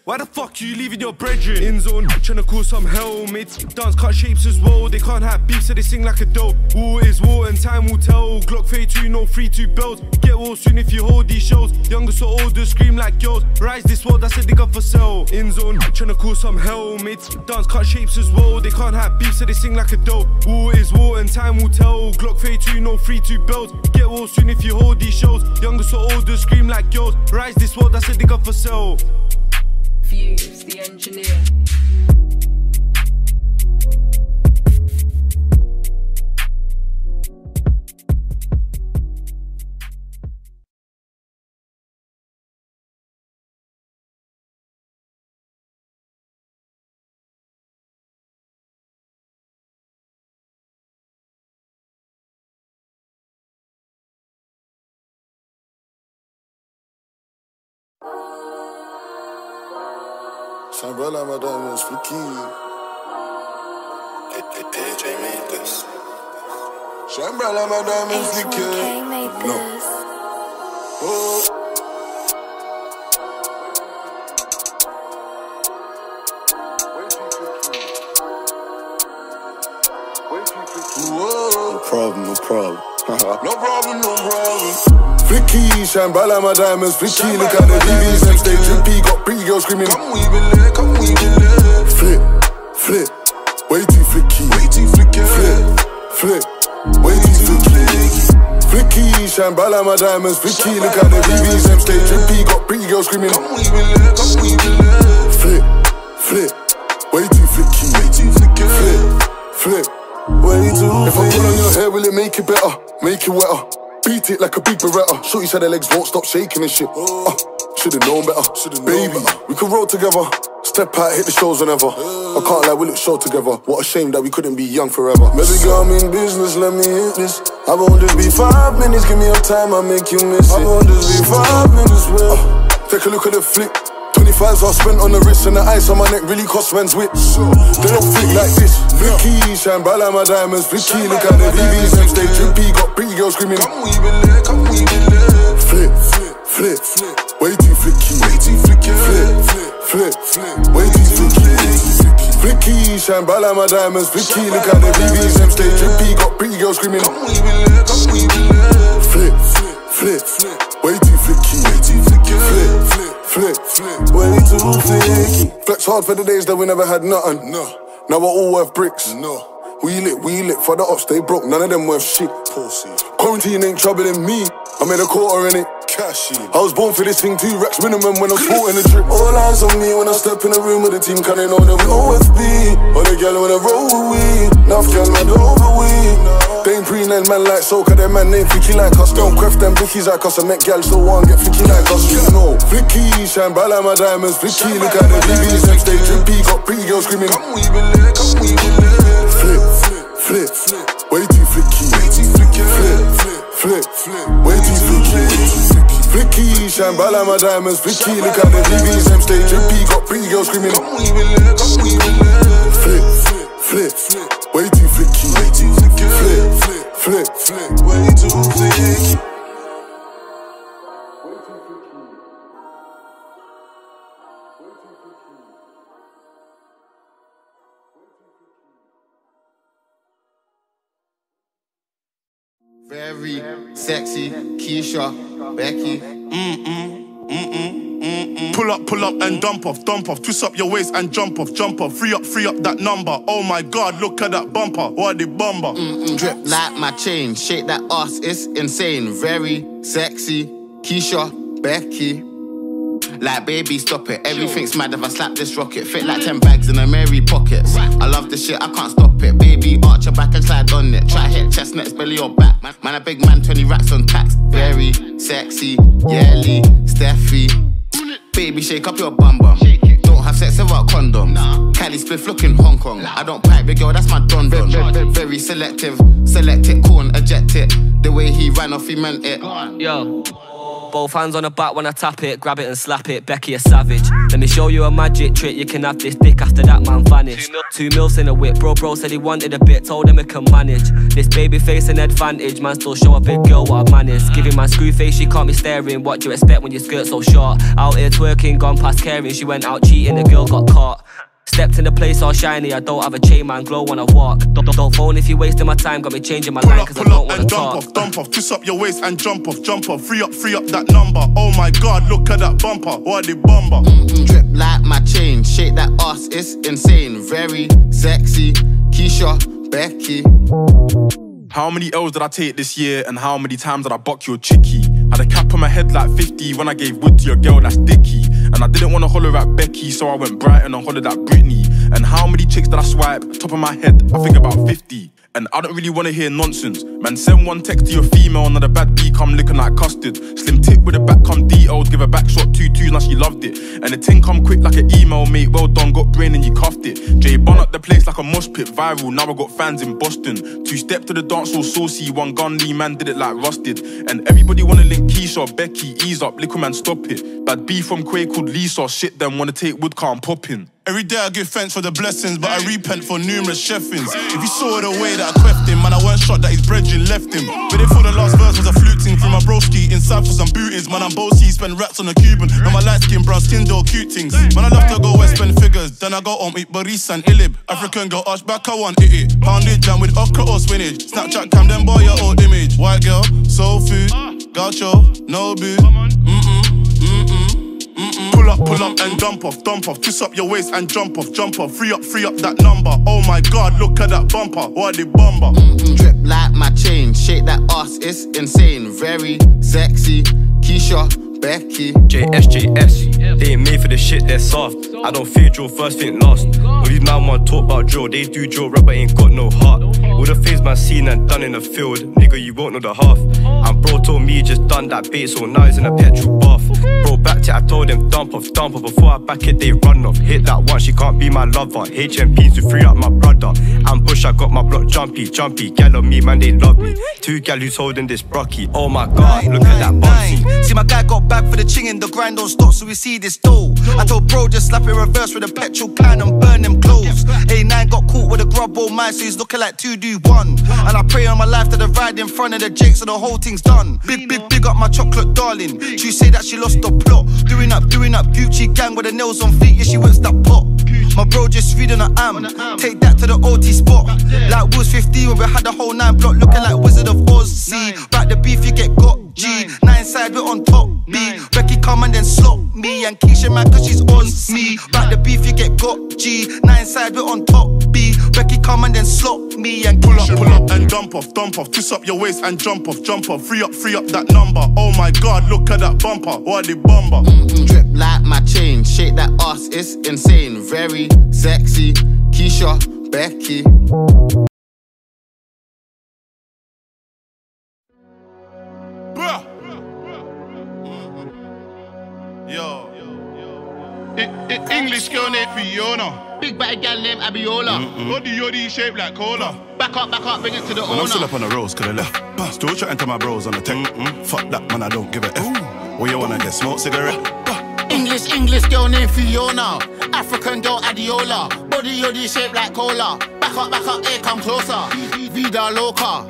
why the fuck you leaving your brethren? In zone, tryna call some helmets. Dance cut shapes as well, they can't have beef so they sing like a dope. War is war and time will tell. Glock 32, no 3-2 bells. Get war soon if you hold these shows. Youngest or older scream like girls. Rise this world, that's a nigga for sale. In zone, tryna call some helmets. Dance cut shapes as well, they can't have beef so they sing like a dope. War is war and time will tell. Glock 32, no 3-2 bells. Get war soon if you hold these shows. Youngest or older scream like girls. Rise this world, that's a nigga for sale. Fuse the engineer. Umbrella, my diamonds, for key. DJ made this. Umbrella, my diamonds, for key. No. Oh. Whoa. No problem. No problem. Flicky, Shambhala, my diamonds, flicky. Look at the TVs, them stay drippy. Got pretty girls screaming, come we believe, Flip, way too flicky. Flip, way too flicky. Flicky, Shambhala, my diamonds, flicky. Look at the TVs, them stay drippy. Got pretty girls screaming, come we believe, Flip, way too flicky. Flip. If I pull on your hair, will it make it better? Make it wetter. Beat it like a big Beretta. Shorty said her legs won't stop shaking and shit. Should've known better. Baby, we could roll together. Step out, hit the shows whenever. I can't lie, we look show together. What a shame that we couldn't be young forever. Baby girl, I'm in business, let me hit this. I won't just be 5 minutes, give me your time, I'll make you miss it. I won't just be 5 minutes, well. Take a look at the flick. 25s I spent on the wrist and the ice on my neck really cost man's wit. They don't flick like this. Flicky, Shambhala, my diamonds, flicky. Look at the BBs, them stay drippy. Got pretty girls screaming, come we believe, Flip, way too flicky. Flip, way too flicky. Flicky, Shambhala, my diamonds, flicky. Look at the BBs, them stay drippy. Got pretty girls screaming, come we believe, Flip, way too flicky. Flip, way too flicky. Flex hard for the days that we never had nothing. Now we're all worth bricks. We lit for the ops, they broke. None of them worth shit. Quarantine ain't troubling me. I made a quarter in it. I was born for this thing, 2 racks minimum when I was caught in the drip. All eyes on me when I step in the room with the team, 'cause they know that we OFB. All the girl when I roll with weed, enough girl man over weed. They ain't pre-ned man like so, 'cause their man ain't flicky like us. Don't craft them blickies like us. I met gal so one get flicky like us. You know, flicky, Shambhala, my diamonds, flicky. Look at the BBs, them stay drippy. Got pretty girls screaming, come we believe, Flip, way too flicky. Flip, way too flicky. Flicky, Shambhala, my diamonds, flicky. Look at the TVs, them stay drippy. Got pretty girls screaming, come we believe, Flip, way too flicky. Flip, way too flicky. Very sexy, Keisha, Becky. Pull up and dump off. Twist up your waist and jump off. Free up that number. Oh my God, look at that bumper. What the bumper? Drip like my chain. Shake that ass, it's insane. Very sexy, Keisha, Becky. Like baby, stop it. Everything's mad if I slap this rocket. Fit like 10 bags in a Mary pockets. I love this shit, I can't stop it. Baby, arch your back and slide on it. Try hit chestnuts, belly or back. Man, a big man, 20 racks on tax. Very sexy, Yelly, Steffi. Baby, shake up your bum bum. Don't have sex without condoms. Cali spliff, look in Hong Kong. I don't pipe, big girl, that's my don don. Very selective, select it, corn, eject it. The way he ran off, he meant it. Yo. Both hands on the back when I tap it, grab it and slap it, Becky a savage. Let me show you a magic trick, you can have this dick after that man vanished. Two mils in a whip, bro said he wanted a bit, told him he can manage. This baby face an advantage, man still show a big girl what a man is. Giving man screw face, she can't be staring, what do you expect when your skirt's so short? Out here twerking, gone past caring, she went out cheating, the girl got caught. Stepped in the place all shiny, I don't have a chain man, glow when I walk. Don't phone if you're wasting my time, got me changing my line cause I don't wanna talk. Dump off, twist up your waist and jump off. Free up that number, oh my god, look at that bumper, what the bumper. Drip like my chain, shake that ass, it's insane. Very sexy, Keisha, Becky. How many L's did I take this year and how many times did I buck your chickie? Had a cap on my head like 50 when I gave wood to your girl, that's dicky. And I didn't wanna holler at Becky, so I went Brighton and hollered at Britney. And how many chicks did I swipe? Top of my head, I think about 50. And I don't really wanna hear nonsense. Man, send one text to your female, now the bad B come licking like custard. Slim tip with a back come detailed, give a back shot 2-2, now she loved it. And the ting come quick like an email, mate, well done, got brain and you cuffed it. J-Bun up the place like a mosh pit, viral, now I got fans in Boston. Two step to the dance all saucy, one gun, Lee man did it like rusted. And everybody wanna link Keisha, Becky, ease up, little man stop it. Bad B from Quay called Lisa, shit them, wanna take wood car and pop in. Every day I give thanks for the blessings, but I repent for numerous chefings. If you saw the way that I queffed him, man, I weren't shocked that his brethren left him. But they thought the last verse was a fluting through my broski, inside for some bootings. Man, I'm bossy, spend rats on a Cuban. Now my light skin, brown skin, do cute things. Man, I love to go west, spend figures. Then I go home, eat Baris and Ilib. African girl, Ashbaka one, eat it. Pounded jam with okra or spinach. Snapchat cam, then boy, your old image. White girl, soul food, gaucho, no boo. Pull up and dump off. Twist up your waist and jump off. Free up that number. Oh my god, look at that bumper. What the bumper? Drip like my chain, shake that ass, it's insane. Very sexy, Keisha, Becky. JSJS, they ain't made for the shit, they're soft. I don't fear drill, first think lost. All these man wanna talk about drill, they do drill, rapper ain't got no heart. All the things man seen and done in the field, nigga you won't know the half. And bro told me he just done that bait, so now he's in a petrol bath. Bro backed it, I told him dump off. Before I back it, they run off. Hit that one, she can't be my lover. HMPs to free up my brother. Ambush, I got my block jumpy. Gal on me, man, they love me. Two gal who's holding this brocky. Oh my god, look at that bouncy. See my guy got back for the ching and the grind don't stop, so we see this dough. I told bro just slap in reverse with a petrol can and burn them clothes. A9 got caught with a grub all mine, so he's looking like 2-do-1. And I pray on my life that I ride in front of the jakes so the whole thing's done. Big up my chocolate darling. She say that she lost the plot. Doing up Gucci gang with her nails on feet, yeah she whips that pot. My bro just reading her am, take that to the OT spot. Like Woods 15 when we had the whole 9 block looking like Wizard of Oz. See, back the beef you get got G, 9 side we're on top B. Becky come and then slop me, and Keisha man cause she's on me. Back the beef you get got G, 9 side we're on top B. Becky come and then slop me and pull up and dump off. Twist up your waist and jump off. Free up that number. Oh my god, look at that bumper. What the bumper? Drip like my chain, shake that ass, it's insane. Very sexy, Keisha, Becky. Yo, English girl named Fiona. Big bad gal named Abiola. Yodi shaped like cola. Back up, bring it to the owner. I'm still up on the roads, coulda left. Still chatting to my bros on the tech. Fuck that man, I don't give a F. What you wanna get, smoke cigarette? English girl named Fiona. African girl Adiola. Yodi shaped like cola. Back up, hey, come closer. Vida loca.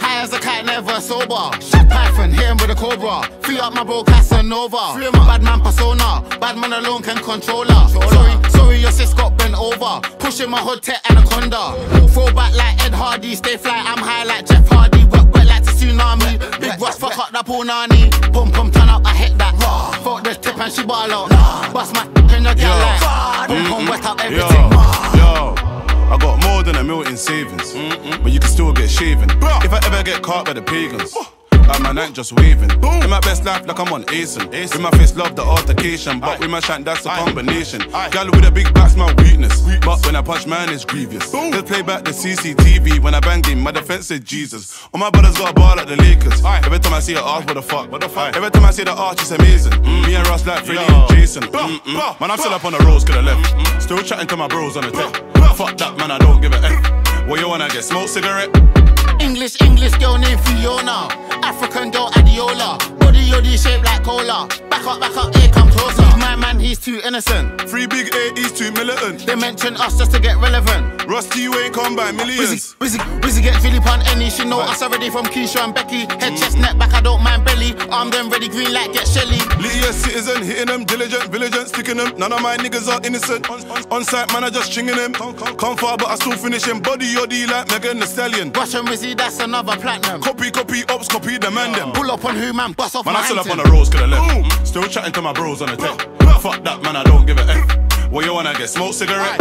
High as a cat, never sober. Shit Python, hit him with a cobra. Free up my bro Casanova. Bad man persona. Bad man alone can control her. Sorry, your sis got bent over. Pushing my hood to Anaconda. Throw back like Ed Hardy. Stay fly, I'm high like Jeff Hardy. Wet like the tsunami. Big Ross, fuck up that punani. Boom, turn up, I hit that raw. Fuck the tip and she ball out. Bust my in the gal. Boom, wet up everything. I got more than a mil in savings, but you can still get shaven. If I ever get caught by the pagans, I'm my night just waving. In my best life, like I'm on Asin. In my face, love the altercation, but with my shank, that's a combination. Gal with a big back's my weakness, but when I punch, man, it's grievous. They play back the CCTV when I banged him. My defense said Jesus. All my brothers got a bar like the Lakers. Every time I see her arch, what the fuck? Every time I see the arch, it's amazing. Me and Ross like Freddy and Jason. Man, I'm still up on the roads, coulda left. Still chatting to my bros on the tech. Fuck that man, I don't give a F. What you wanna get, smoke cigarette? English girl named Fiona. African girl Adiola. Body shaped like cola. Back up, here come closer. Leave my man, he's too innocent. Three big AEs, too militant. They mention us just to get relevant. Rusty, you ain't come by millions. Wizzy gets really pun any. She know us already from Keisha and Becky. Head, chest, neck, back, I don't mind belly. Armed and ready, green light, get Shelly. Litty as citizen, hitting them, diligent, vigilant, sticking them. None of my niggas are innocent. On-site man, I just stringing them. Come far, but I still finish him. Body, yoddy like Megan Thee Stallion. Russian Wizzy, that's another platinum. Copy, ops, copy, demand them. Pull up on who, man, bust off man, my Man, I still up on the roads, coulda left. Still chatting to my bros on the tech. Fuck that man, I don't give a F. What you wanna get, smoke cigarette?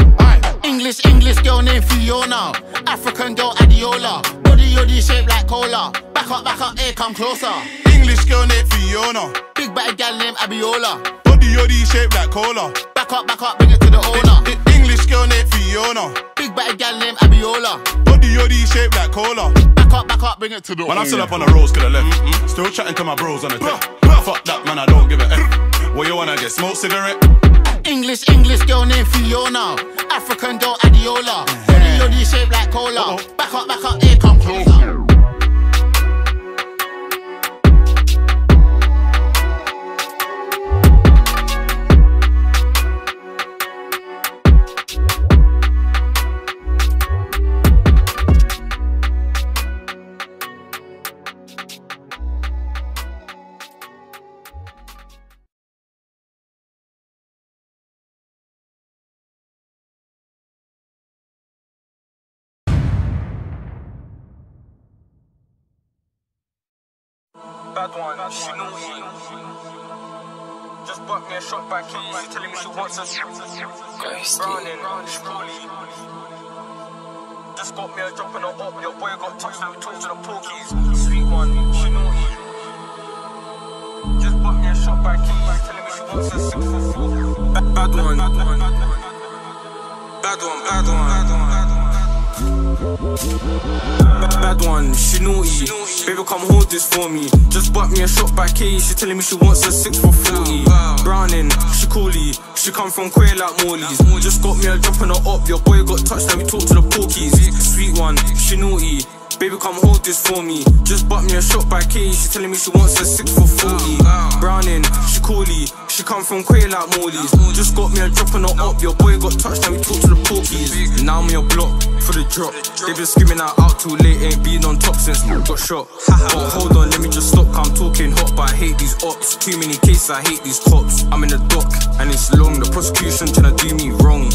English girl named Fiona. African girl Adiola. Body yoddy shaped like cola. Back up, here come closer. English girl named Fiona. Big bad gal named Abiola. Body yoddy shaped like cola. Back up, bring it to the owner. English girl named Fiona. Big bad gal named Abiola. Body yoddy shaped like cola. Back up, bring it to the owner. Man, I'm still up on the roads, coulda left. Still chatting to my bros on the tech. Fuck that man, I don't give a F. What you wanna get, smoke cigarette? English girl named Fiona. African girl Adiola. Body shaped like cola. Back up, here come closer. Bad one, she knew he just bought me a shot by keys, telling me she wants us. Burning, she's poorly. Just got me a drop and a hop, your boy got touched, now we talk to the porkies. Sweet one, she knew he just bought me a shot by keys, telling me she wants us 6 for 4. Bad one, bad one, bad one, bad one, bad one. Bad one, she naughty. Baby, come hold this for me. Just bought me a shot by K. She telling me she wants a 6 for 40. Browning, she coolie. She come from Quay like Morley's. Just got me a drop and a up. Your boy got touched, now we talk to the porkies. Sweet one, she naughty. Baby, come hold this for me. Just bought me a shot by K. She telling me she wants a 6 for 40. Browning, she coolie. She come from Quay like Morley's. Just got me a drop and a up. Your boy got touched, now we talk to the porkies. Now I'm your block for the drop. They been screaming out too late, ain't been on top since got shot. But hold on, let me just stop, I'm talking hot, but I hate these ops. Too many cases, I hate these cops. I'm in the dock, and it's long, the prosecution tryna do me wrong.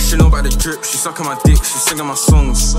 She know about the drip, she sucking my dick, she singing my songs.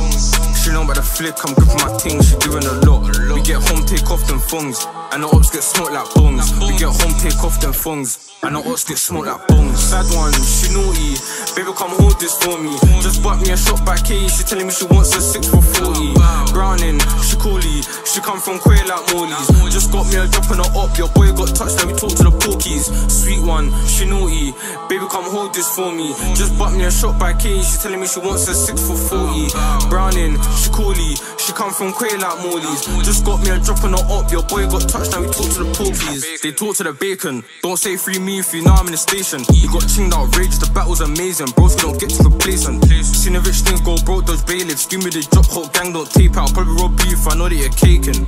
She know about the flick, I'm gripping my ting, she doing a lot. We get home, take off them thongs, and the ops get smoked like bongs. We get home, take off them thongs, and the ops get smoked like bongs. Bad one, she naughty, baby come hold this for me. Just bought me a shot by K, she telling me she wants a 6 for 40. Browning, she coolie. She come from Quay like Morley's. Just got me a drop and a up. Your boy got touched, then we talk to the porkies. Sweet one, she naughty. Baby, come hold this for me. Just bought me a shot by K. She telling me she wants a 6 for 40. Browning, she coolie. She come from Quay like Morley's. Just got me a drop and a up. Your boy got touched, now we talk to the porkies. They talk to the bacon. Don't say free me if you know I'm in the station. You got chinged out rage, the battle's amazing. Bros, we don't get to complacent. Seen the rich things go broke, those bailiffs. Give me the drop, hot gang, don't tape out. Probably rob you if I know that you're caking.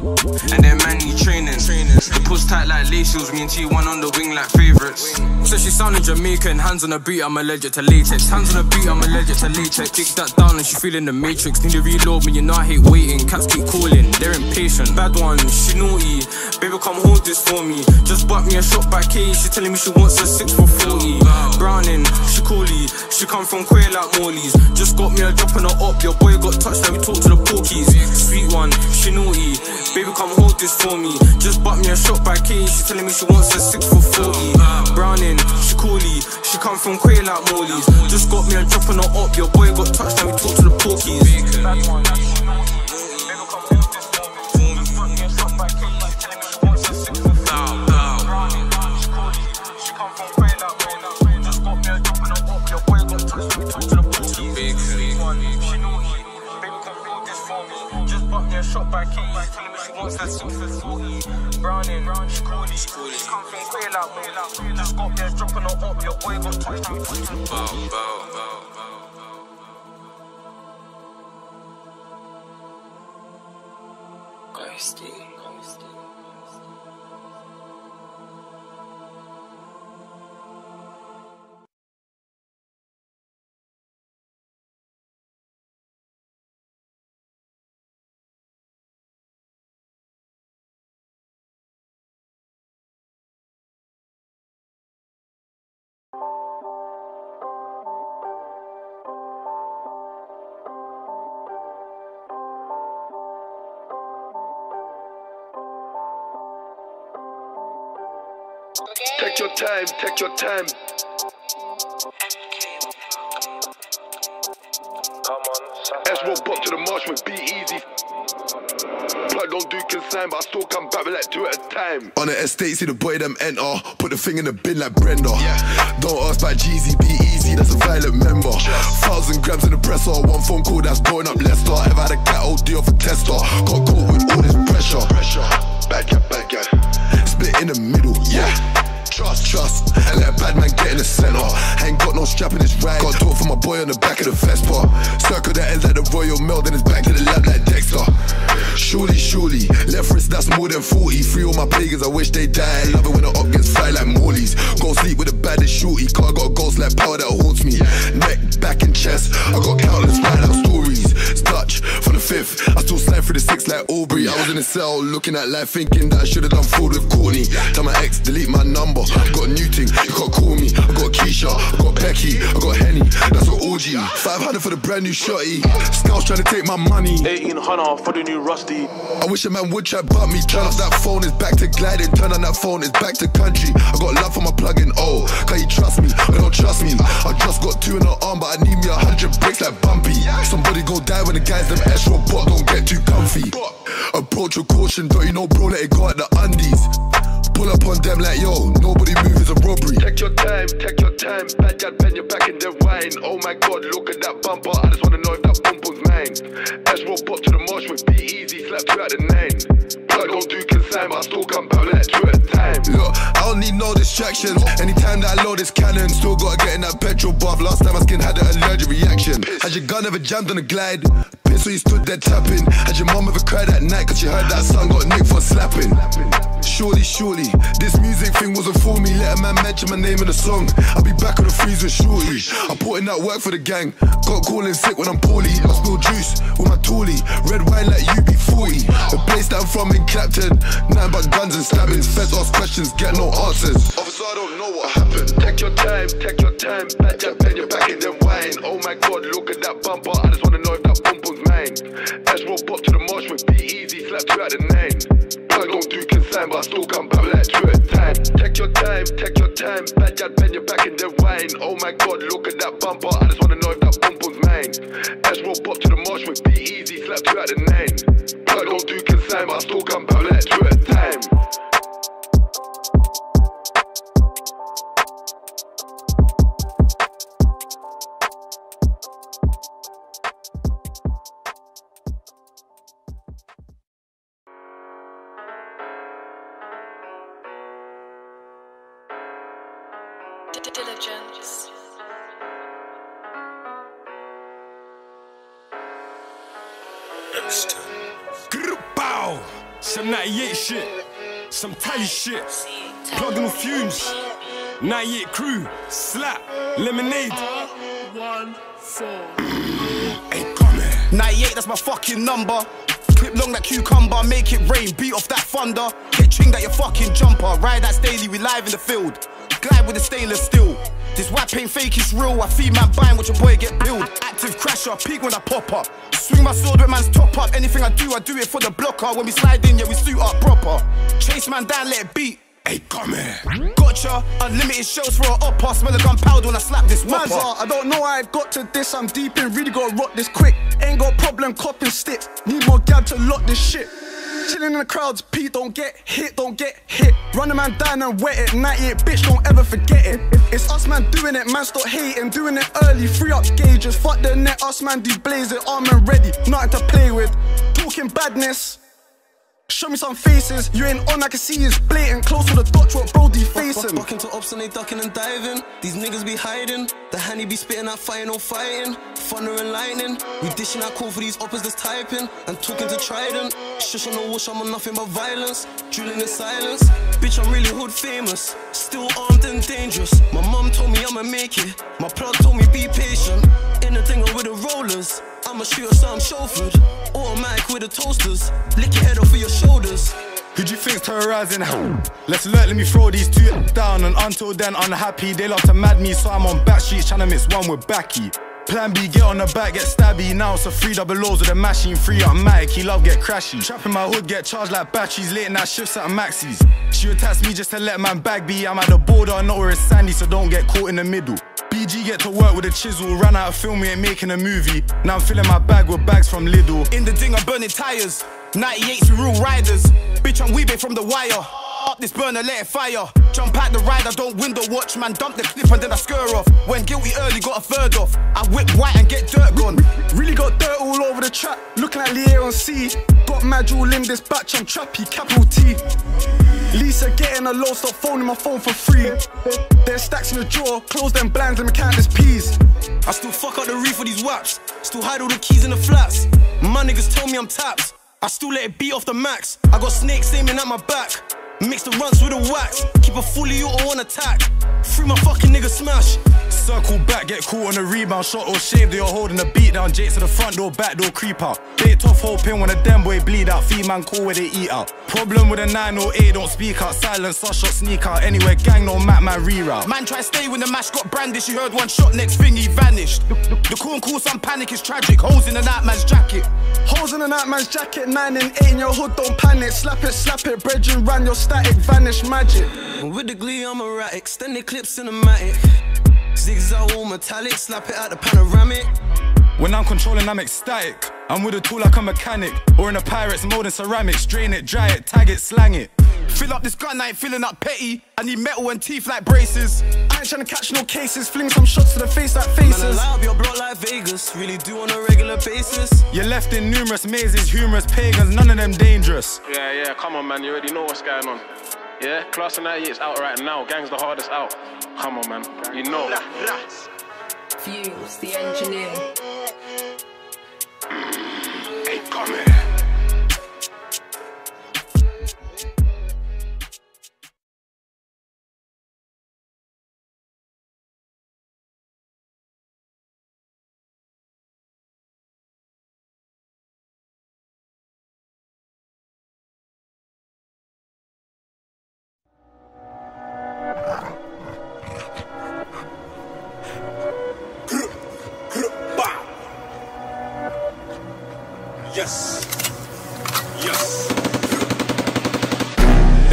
And then man, he training. The puss tight like laces. Me and T1 on the wing like favourites. So she sounding Jamaican. Hands on the beat, I'm allergic to latex. Hands on the beat, I'm allergic to latex. Kick that down and she feeling the matrix. Need to reload me, you know I hate waiting. Cats keep calling, they're impatient. Bad one, she naughty. Baby, come hold this for me. Just bought me a shot by K. She telling me she wants a 6 for 40. Browning, she coolie. She come from Quay like Morley's. Just got me a drop and a up. Your boy got touched, then we talk to the porkies. Sweet one, she naughty. Baby, come hold this for me. Just bought me a shot by K. She telling me she wants a 6 for 40. Browning, she coolie. She come from Quay like Morley's. Just got me a drop and a up. Your boy got touched, now we talk to the porkies. Baby, come hold this for me. Just bought me a shot by K. She telling me she wants a 6 for 40. Browning, she coolie. She come from Quay like Morley's. Just got me a drop and a up. Your boy got touched, now we talk to the porkies. Sweet one, she naughty. Just bought me a shot by K. Telling me she wants that 6 for 40. Browning, she coolie. She come from Quay like. Just got me a drop and a up. Your boy got touched, now we talk to the porkies. Ghosty. Take your time, take your time. Esmo pop to the marsh with Be Easy. Plug don't do consign, but I still come back with like two at a time. On the estate, see the boy them enter. Put the thing in the bin like Brenda. Yeah. Don't ask about Jeezy, Be Easy, that's a violent member. Yes. 1,000 grams in the presser, one phone call that's blowing up Leicester. Ever had a cat OD off a tester? Got caught with all this pressure. Bad guy, bad guy. Split in the middle, yeah. Trust, trust, and let a bad man get in the centre. I ain't got no strap in this ride. Got talk for my boy on the back of the Vespa. Circle that end like the Royal Mail, then it's back to the lab like Dexter. Surely, surely, left wrist that's more than 40. Free all my pagans, I wish they died. Love it when the op gets fried like Morley's. Go sleep with the baddest shorty, car got ghosts like power that holds me. Neck, back and chest, I got countless ride-out stories. It's Dutch, for the 5th, I still slide through the 6 like Aubrey. I was in the cell, looking at life, thinking that I should've done fraud with Courtney. Tell my ex, delete my number. I got a new thing, you can't call me. I got Keisha, I got Becky, I got Henny. That's an orgy. 500 for the brand new shotty. Scouts trying to take my money. 1800 for the new rusty. I wish a man would try but me. Turn off that phone, it's back to gliding. Turn on that phone, it's back to country. I got love for my plug-in, oh. Can you trust me? I don't trust me. I just got 2 in her arm, but I need me 100 bricks like Bumpy. Somebody go die when the guys them S robot don't get too comfy. Approach with caution, don't you know bro, let it go at the undies. Pull up on them like yo, nobody move is a robbery. Take your time, bad guy bend your back in the wine. Oh my god, look at that bumper, I just wanna know if that bumper's mine. Esro pop to the marsh with Be Easy, slap you out the 9. Plug don't do consign, but I still come back with that 2 at a time. Look, I don't need no distractions, anytime that I load this cannon. Still gotta get in that petrol bath, last time my skin had an allergic reaction. Has your gun ever jammed on a glide? So you stood there tapping. Had your mum ever cried at night cause she heard that son got nicked for slapping? Surely, surely, this music thing wasn't for me. Let a man mention my name in the song, I'll be back on the freezer shortly. I put in that work for the gang, got calling sick when I'm poorly. I spill juice with my toolie, red wine like UB40. The place that I'm from in Clapton, nothing but guns and stabbings. Feds ask questions, get no answers. Officer, I don't know what happened. Take your time, back that pen, you're back in them wine. Oh my god, look at that bumper, I just wanna know if that bumper's mine. Esro pop to the marsh with Be Easy, slap you out the 9. Plug don't do consign, but I still come back with that 2 at a time. Take your time, bad dad bend your back in them wine. Oh my god, look at that bumper, I just wanna know if that bumper's mine. Esro pop to the marsh with Be Easy, slap you out the 9. Plug don't do consign, but I still come back with that 2 at a time. Diligence. Bow. Some 98 shit, some tally shit, plugging with fumes, 98 crew, slap, lemonade. 1 4 ain't coming. 98, that's my fucking number. Clip long that cucumber, make it rain, beat off that thunder. Catching that your fucking jumper, ride that's daily, we live in the field. Glide with the stainless steel. This white paint fake is real. I feed man buying what your boy get billed. Active crasher, peak when I pop up. Swing my sword when man's top up. Anything I do it for the blocker. When we slide in, yeah, we suit up proper. Chase man down, let it beat. Hey, come here. Gotcha, unlimited shells for an upper. Smell a gunpowder when I slap this whopper. Manza, I don't know how I got to this. I'm deep in, really gotta rock this quick. Ain't got problem copping sticks. Need more gab to lock this shit. Chilling in the crowds, Pete, don't get hit, don't get hit. Run a man down and wet it, 98, bitch, don't ever forget it. It's us, man, doing it, man, stop hating, doing it early. Free up gauges, fuck the net, us, man, deblaze it, arm and ready, nothing to play with. Talking badness, show me some faces. You ain't on, I can see it's blatant. Close to the dots, what bro defacing. Bucking to ops and they ducking and diving. These niggas be hiding. The honey be spitting out fighting, no fighting. Thunder and lightning. We dishing out call for these oppers that's typing. And talking to Trident. Shush on the wash, I'm on nothing but violence. Drilling in silence. Bitch, I'm really hood famous. Still armed and dangerous. My mum told me I'ma make it. My plug told me be patient. In the thing with the rollers. I'm a shooter, so I'm chauffeured. Automatic with the toasters. Lick your head off of your shoulders. Who do you think's terrorizing? Let's alert, let me throw these 2 down. And until then, unhappy. They love to mad me, so I'm on back streets trying to mix one with Backy. Plan B, get on the back, get stabby. Now it's a 3 double O's with a machine. 3 automatic, he love get crashy. Trap in my hood, get charged like batteries. Late night shifts at Maxis. She would tax me just to let man bag be. I'm at the border, not where it's sandy, so don't get caught in the middle. BG get to work with a chisel. Ran out of film, we ain't making a movie. Now I'm filling my bag with bags from Lidl. In the ding, I'm burning tires. 98's with real riders. Bitch, I'm weaving from the wire. Up this burner, let it fire. Jump out the ride, I don't window watch. Man, dump the clip and then I scurr off. When guilty early, got a third off. I whip white and get dirt gone. Really got dirt all over the track, looking like Leon C. Got mad all in this batch, I'm trappy, capital T. Lisa getting a low, stop phoning my phone for free. There's stacks in the drawer, close them blinds, let me count this peas. I still fuck up the reef with these waps. Still hide all the keys in the flats. My niggas told me I'm tapped. I still let it beat off the max. I got snakes aiming at my back. Mix the runs with the wax. Keep a fully auto on attack. Free my fucking nigga smash. Circle back, get caught on a rebound. Shot or shaved, they are holding the beat down. Jake to the front door, back door, creep out. They tough hole pin when a dem boy bleed out. Feed man cool where they eat out. Problem with a 908, don't speak out. Silence, I shot, sneak out. Anywhere gang, no map, man reroute. Man try stay when the mash got brandish. You heard one shot, next thing he vanished. The corn call some panic is tragic. Holes in the night man's jacket. Holes in the night man's jacket. 9 and 8 in your hood, don't panic. Slap it, brethren ran your static, vanish magic. With the glee, I'm erratic. Extended clip cinematic. Zigzag all metallic, slap it out the panoramic. When I'm controlling, I'm ecstatic. I'm with a tool like a mechanic. Or in a pirate's mode in ceramics. Drain it, dry it, tag it, slang it. Fill up this gun, I ain't filling up petty. I need metal and teeth like braces. I ain't tryna catch no cases. Fling some shots to the face like faces. Man, I light up your block like Vegas. Really do on a regular basis. You're left in numerous mazes, humorous pagans. None of them dangerous. Yeah, come on man, you already know what's going on. Yeah, class of 98's out right now. Gang's the hardest out. Come on, man. You know. Fuse, the engineer. Ain't coming. Yes.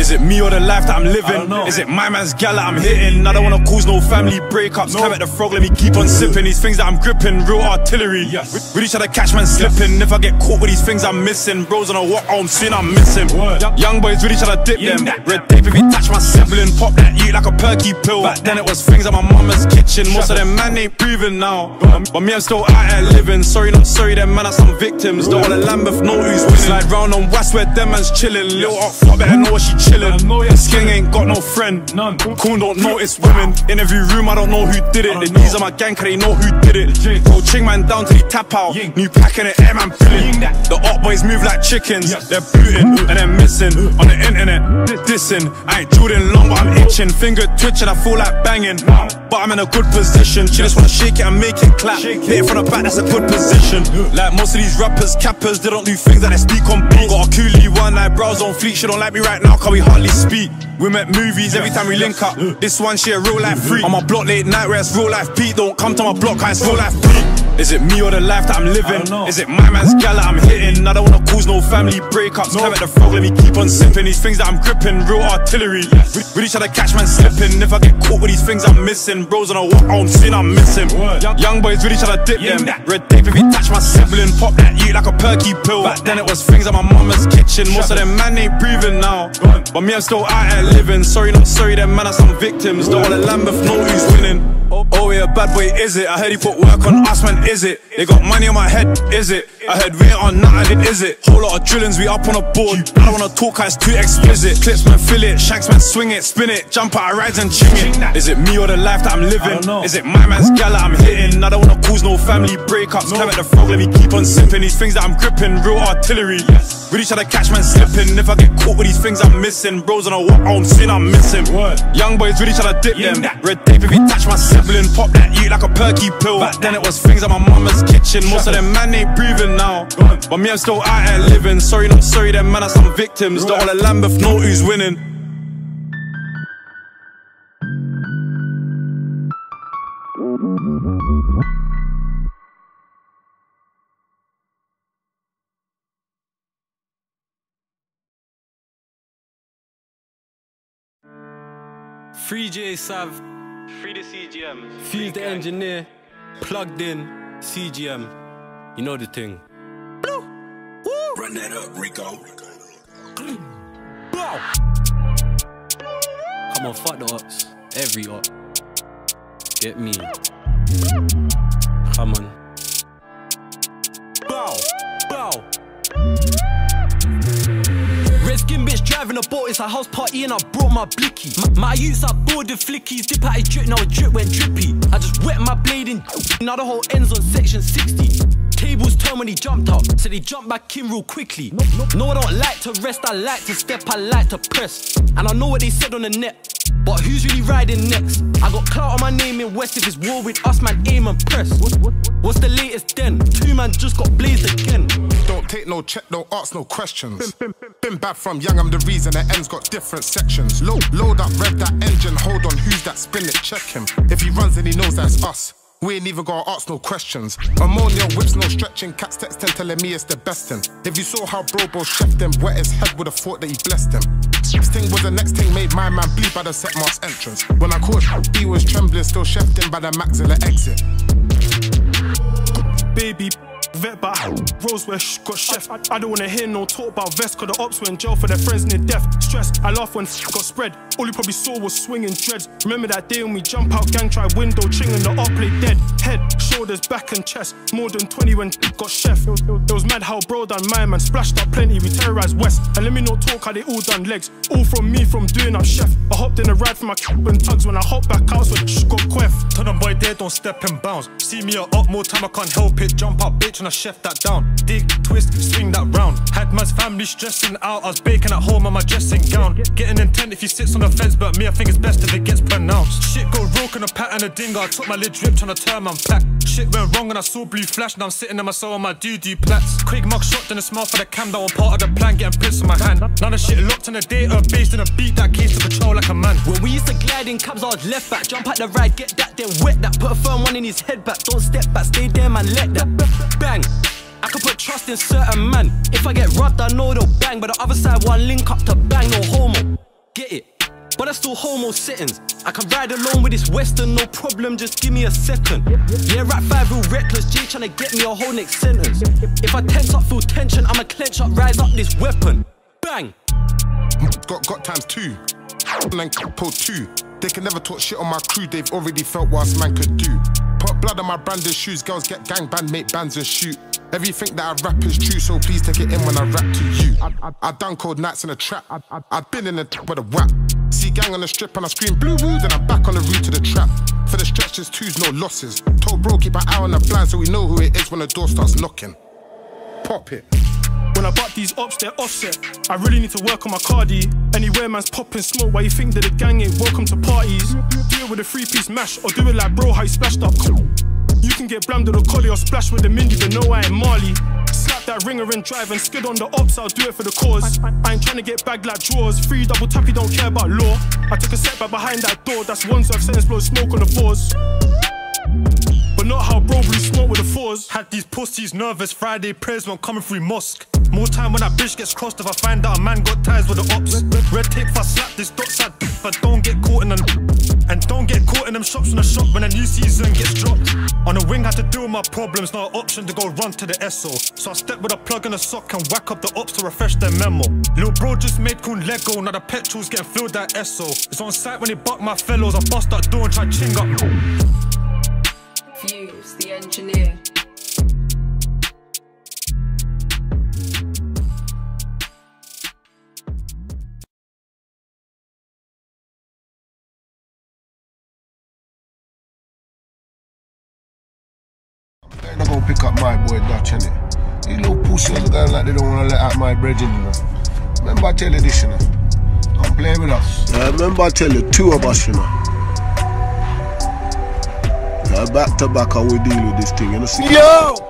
Is it me or the life that I'm living? Is it my man's gal that I'm hitting? I don't wanna cause no family breakups. Cam at the frog, let me keep on sipping. These things that I'm gripping, real artillery. Yes. Really try to catch man slipping. If I get caught with these things I'm missing, bros on a walk home soon I'm missing. Young boys really try to dip them. Red tape if he touch my sibling. Pop that eat like a perky pill. Back then it was things at my mama's kitchen. Most of them man ain't breathing now, but me I'm still out here living. Sorry not sorry, them man are some victims. Don't wanna Lambeth know who's winning. Slide round on west where them man's chilling. Lil up flop better know what she chillin'. Skin ain't got no friend. None. Coon don't notice women. Interview room, I don't know who did it. The knees of my gang, cause they know who did it. Bro, ching man down till he tap out. New pack in the air, man pillin'. The op boys move like chickens. They're booting and they're missing. On the internet, dissing. I ain't doodin' long, but I'm itching. Finger twitching, I feel like banging. But I'm in a good position. She just wanna shake it and make it clap. Hit it from the back, that's a good position. Like most of these rappers, cappers, they don't do things that they speak on beat. Got a coolie one, like brows on fleek. She don't like me right now, cause we hardly speak. We met movies every time we link up. This one she a real life freak. On my block late night where it's real life peak. Don't come to my block cause it's real life peak. Is it me or the life that I'm living? Is it my man's gal that I'm hitting? I don't wanna cause no family breakups. Cam at the frog, let me keep on sipping. These things that I'm gripping, real artillery. Really try to catch man slipping. If I get caught with these things I'm missing, bros on a walk home soon I'm missing. Young boys really try to dip them. Red tape if he touch my sibling. Pop that eat like a perky pill. Back then it was things at my mama's kitchen. Most of them man ain't breathing now, but me I'm still out here living. Sorry not sorry, them man are some victims. Don't wanna Lambeth know who's winning. Oh yeah, bad boy is it? I heard he put work on us man, is it? They got money on my head, is it? I heard we ain't on nothing, is it? Whole lot of drillings, we up on a board. I don't wanna talk, it's too explicit. Clips man fill it, shanks man swing it, spin it. Jump out, I rise and ching it. Is it me or the life that I'm living? Is it my man's gal that I'm hitting? I don't wanna cause no family breakups. Cam at the frog, let me keep on sipping. These things that I'm gripping, real artillery. Really try to catch man slipping. If I get caught with these things I'm missing, bros on a walk home soon I'm missing. Young boys really try to dip them. Red tape if he touch my sibling. Pop that eat like a perky pill. Back then it was things at my mama's kitchen. Most of them man ain't breathing now, but me I'm still out here living. Sorry not sorry, them man are some victims. Don't wanna Lambeth know who's winning. Free J Sav, free the CGM, Field the engineer, plugged in, CGM. You know the thing. Blue. Woo. Run that up, Rico. Blow. Come on, fuck the ups. Every up. Get me. Come on. Bow, bow. Redskin bitch driving a boat, it's a house party and I brought my blicky. My youths are bored with flickies, dip out his drip, now a drip went drippy. I just wet my blade in, now the whole end's on section 60. Tables turned when he jumped up, so they jumped back in real quickly. No, I don't like to rest, I like to step, I like to press. And I know what they said on the net, but who's really riding next? I got clout on my name in West, if it's war with us, man, aim and press. What's the latest then? Two man just got blazed again. Don't take no check, don't ask no questions. Been bad from young, I'm the reason the ends got different sections. Load up, rev that engine, hold on, who's that, spin it, check him. If he runs then he knows that's us. We ain't even gotta ask no questions. Ammonia whips, no stretching. Cats texting, telling me it's the best thing. If you saw how Brobo chefed him, wet his head with a thought that he blessed him. Sting was the next thing, made my man bleed by the set marks entrance. When I caught, he was trembling, still chefed him by the maxilla exit. Baby. Vet but Rose where sh got chef. I don't wanna hear no talk about vest, cause the ops were in jail for their friends near death. Stress, I laugh when got spread. All you probably saw was swinging dreads. Remember that day when we jump out gang, try window chinging the up late dead. Head, shoulders, back and chest. More than 20 when got chef. It was mad how bro done my man. Splashed up plenty, we terrorized West. And let me not talk how they all done legs. All from me from doing up chef. I hopped in a ride for my and tugs. When I hopped back out, so sh got queff. Turn on boy there, don't step and bounce. See me up more time, I can't help it. Jump up bitch and I chef that down. Dig, twist, swing that round. Had man's family stressing out. I was baking at home on my dressing gown. Getting intent if he sits on the fence, but me I think it's best if it gets pronounced. Shit go rogue and a pat and a dinger. I took my lid drip trying to turn man back. Shit went wrong and I saw blue flash. Now I'm sitting in my soul on my doo-doo plats. Quick mug shot then a smile for the cam. That one part of the plan getting pissed on my hand. Now the shit locked in the data based in a beat that case to control like a man. When we used to glide in cabs I was left back. Jump out the ride, get that then wet that. Put a firm one in his head back. Don't step back, stay there man, let that bang. I can put trust in certain man. If I get robbed I know they'll bang. But the other side one link up to bang. No homo, get it? But I still homo sittings. I can ride alone with this western, no problem, just give me a second. Yeah, rap 5 real reckless, J tryna get me a whole next sentence. If I tense up, feel tension, I'ma clench up, rise up this weapon. Bang. Got times two. Man pull two. They can never talk shit on my crew, they've already felt what this man could do. Put blood on my branded shoes, girls get gangbanned, make bands and shoot. Everything that I rap is true, so please take it in when I rap to you. I done cold nights in a trap, I've been in the trap with a whack. See gang on the strip and I scream blue woo, then I'm back on the route to the trap. For the stretches, twos, no losses. Told bro, keep an eye on the blind so we know who it is when the door starts knocking. Pop it. When I bought these ops, they're offset. I really need to work on my cardi. Anywhere man's popping smoke, why you think that the gang ain't welcome to parties? Do it with a three-piece mash, or do it like bro, how you splashed up. You can get blammed with a collie or splash with the mindy, but no, I ain't Marley. Slap that ringer and drive and skid on the ops, I'll do it for the cause. I ain't trying to get bagged like drawers. Free double tappy, don't care about law. I took a step back behind that door, that's one surf sentence, blow smoke on the fours. But not how bro blew smoke with the fours. Had these pussies nervous, Friday prayers weren't coming through mosque. More time when that bitch gets crossed if I find out a man got ties with the ops. Red tape if I slap this dot side if I don't get caught in the... And don't get caught in them shops in the shop when a new season gets dropped. On the wing had to deal with my problems, not an option to go run to the SO. So I stepped with a plug and a sock and whack up the ops to refresh their memo. Lil bro just made cool Lego, now the petrol's getting filled that SO. It's on sight when they buck my fellows, I bust that door and try ching up. Fuse, the engineer. I go pick up my boy Dutch, innit? These little pussies going like they don't want to let out my bread, you know. Remember I tell you this, you know? Don't play with us. Yeah, remember I tell you, two of us, you know. Yeah, back to back how we deal with this thing, you know? See? Yo!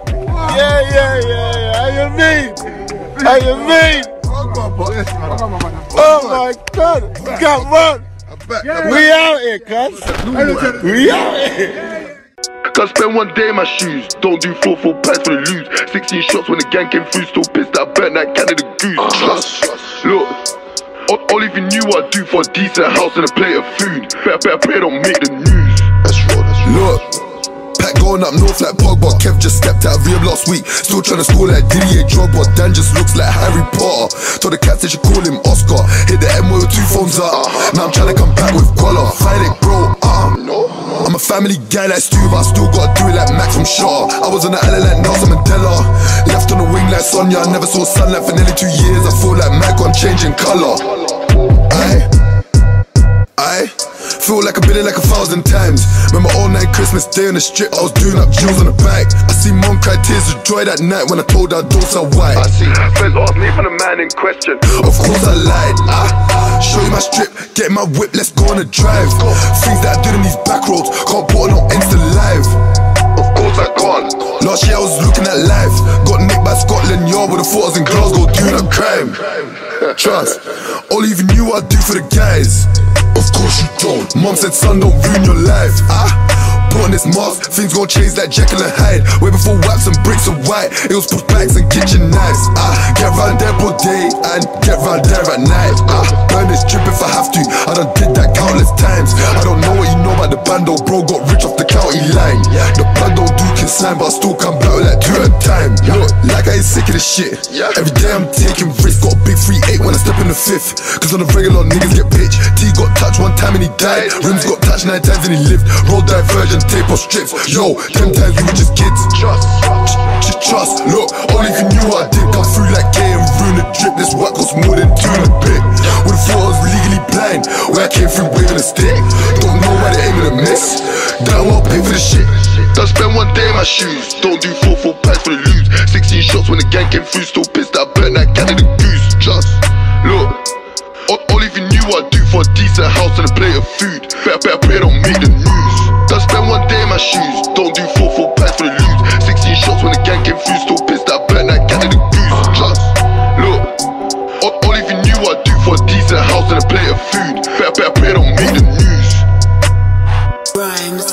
Yeah, how you mean? Oh my God! Come on! We out here, cuz! We out here! I spent one day in my shoes. Don't do 4-4 pints when they lose. 16 shots when the gang came through. Still pissed that I burnt that can of the goose. Trust. Look, All even knew what I'd do for a decent house and a plate of food. Better pray don't make the news. That's right. Look. Pack going up north like Pogba. Kev just stepped out of rehab last week. Still tryna score like Didier Drogba. Dan just looks like Harry Potter. Told the cats they should call him Oscar. Hit the M with 2 phones up. Now I'm tryna come back with collar. Fight it, bro. I'm a family guy like Stu, but I still gotta do it like Max from Shaw. I was on the alley like Nelson Mandela. Left on the wing like Sonia. I never saw sunlight for nearly 2 years. I feel like Michael, I'm changing color. Aye. Feel like I've been in like 1,000 times. Remember all night Christmas day on the strip, I was doing up jewels on the back. I see mom cry tears of joy that night when I told her don't sell white. I see friends ask me for the man in question. Of course I lied. Show you my strip, get my whip, let's go on a drive. Things that I did in these back roads, can't put on no Insta live. Of course I can't. Last year I was looking at life. Got nicked by Scotland Yard with the photos in Glasgow doing a crime. Trust, all even knew what I do for the guys. Of course you don't. Mom said, son, don't ruin your life. Put on this mask, things gon' change like Jekyll and Hyde. Way before wipes and bricks and white, it was push bags and kitchen knives. Get round there all day and get round there at night. Burn this drip if I have to. I done did that countless times. I don't know what you know about the bando, bro. Got rich off the county line. The blood don't do consign, but I still come blow like 2 at a time. Look, like I ain't sick of this shit. Every day I'm taking risks. Got a big 3-8 when I step in the 5th. Cause on the regular niggas get pitched. T got touched 1 time and he died. Rims got touched 9 times and he lived. Road divergent, tape or strips. Yo, them times we were just kids. Trust, look, only if you knew what I did. Come through like K and ruin the drip. This work costs more than 2 in a bit. Would have thought I was legally blind when I came through waving a stick. Don't know why the aim of the miss. Don't want to pay for the shit. Don't spend 1 day in my shoes. Don't do 4 pints for the loot. 16 shots when the gang came through. Still pissed that I burnt that cat of the goose. Just, look, all even knew what I do for a decent house and a plate of food. Better pray don't make the news. Don't spend 1 day in my shoes. Don't do 4 pints for the loot. 16 shots when the gang came through. Still pissed that I burnt that cat of the goose. Just, look, all even knew what I do for a decent house and a plate of food. Better pray don't make the news. Rhymes.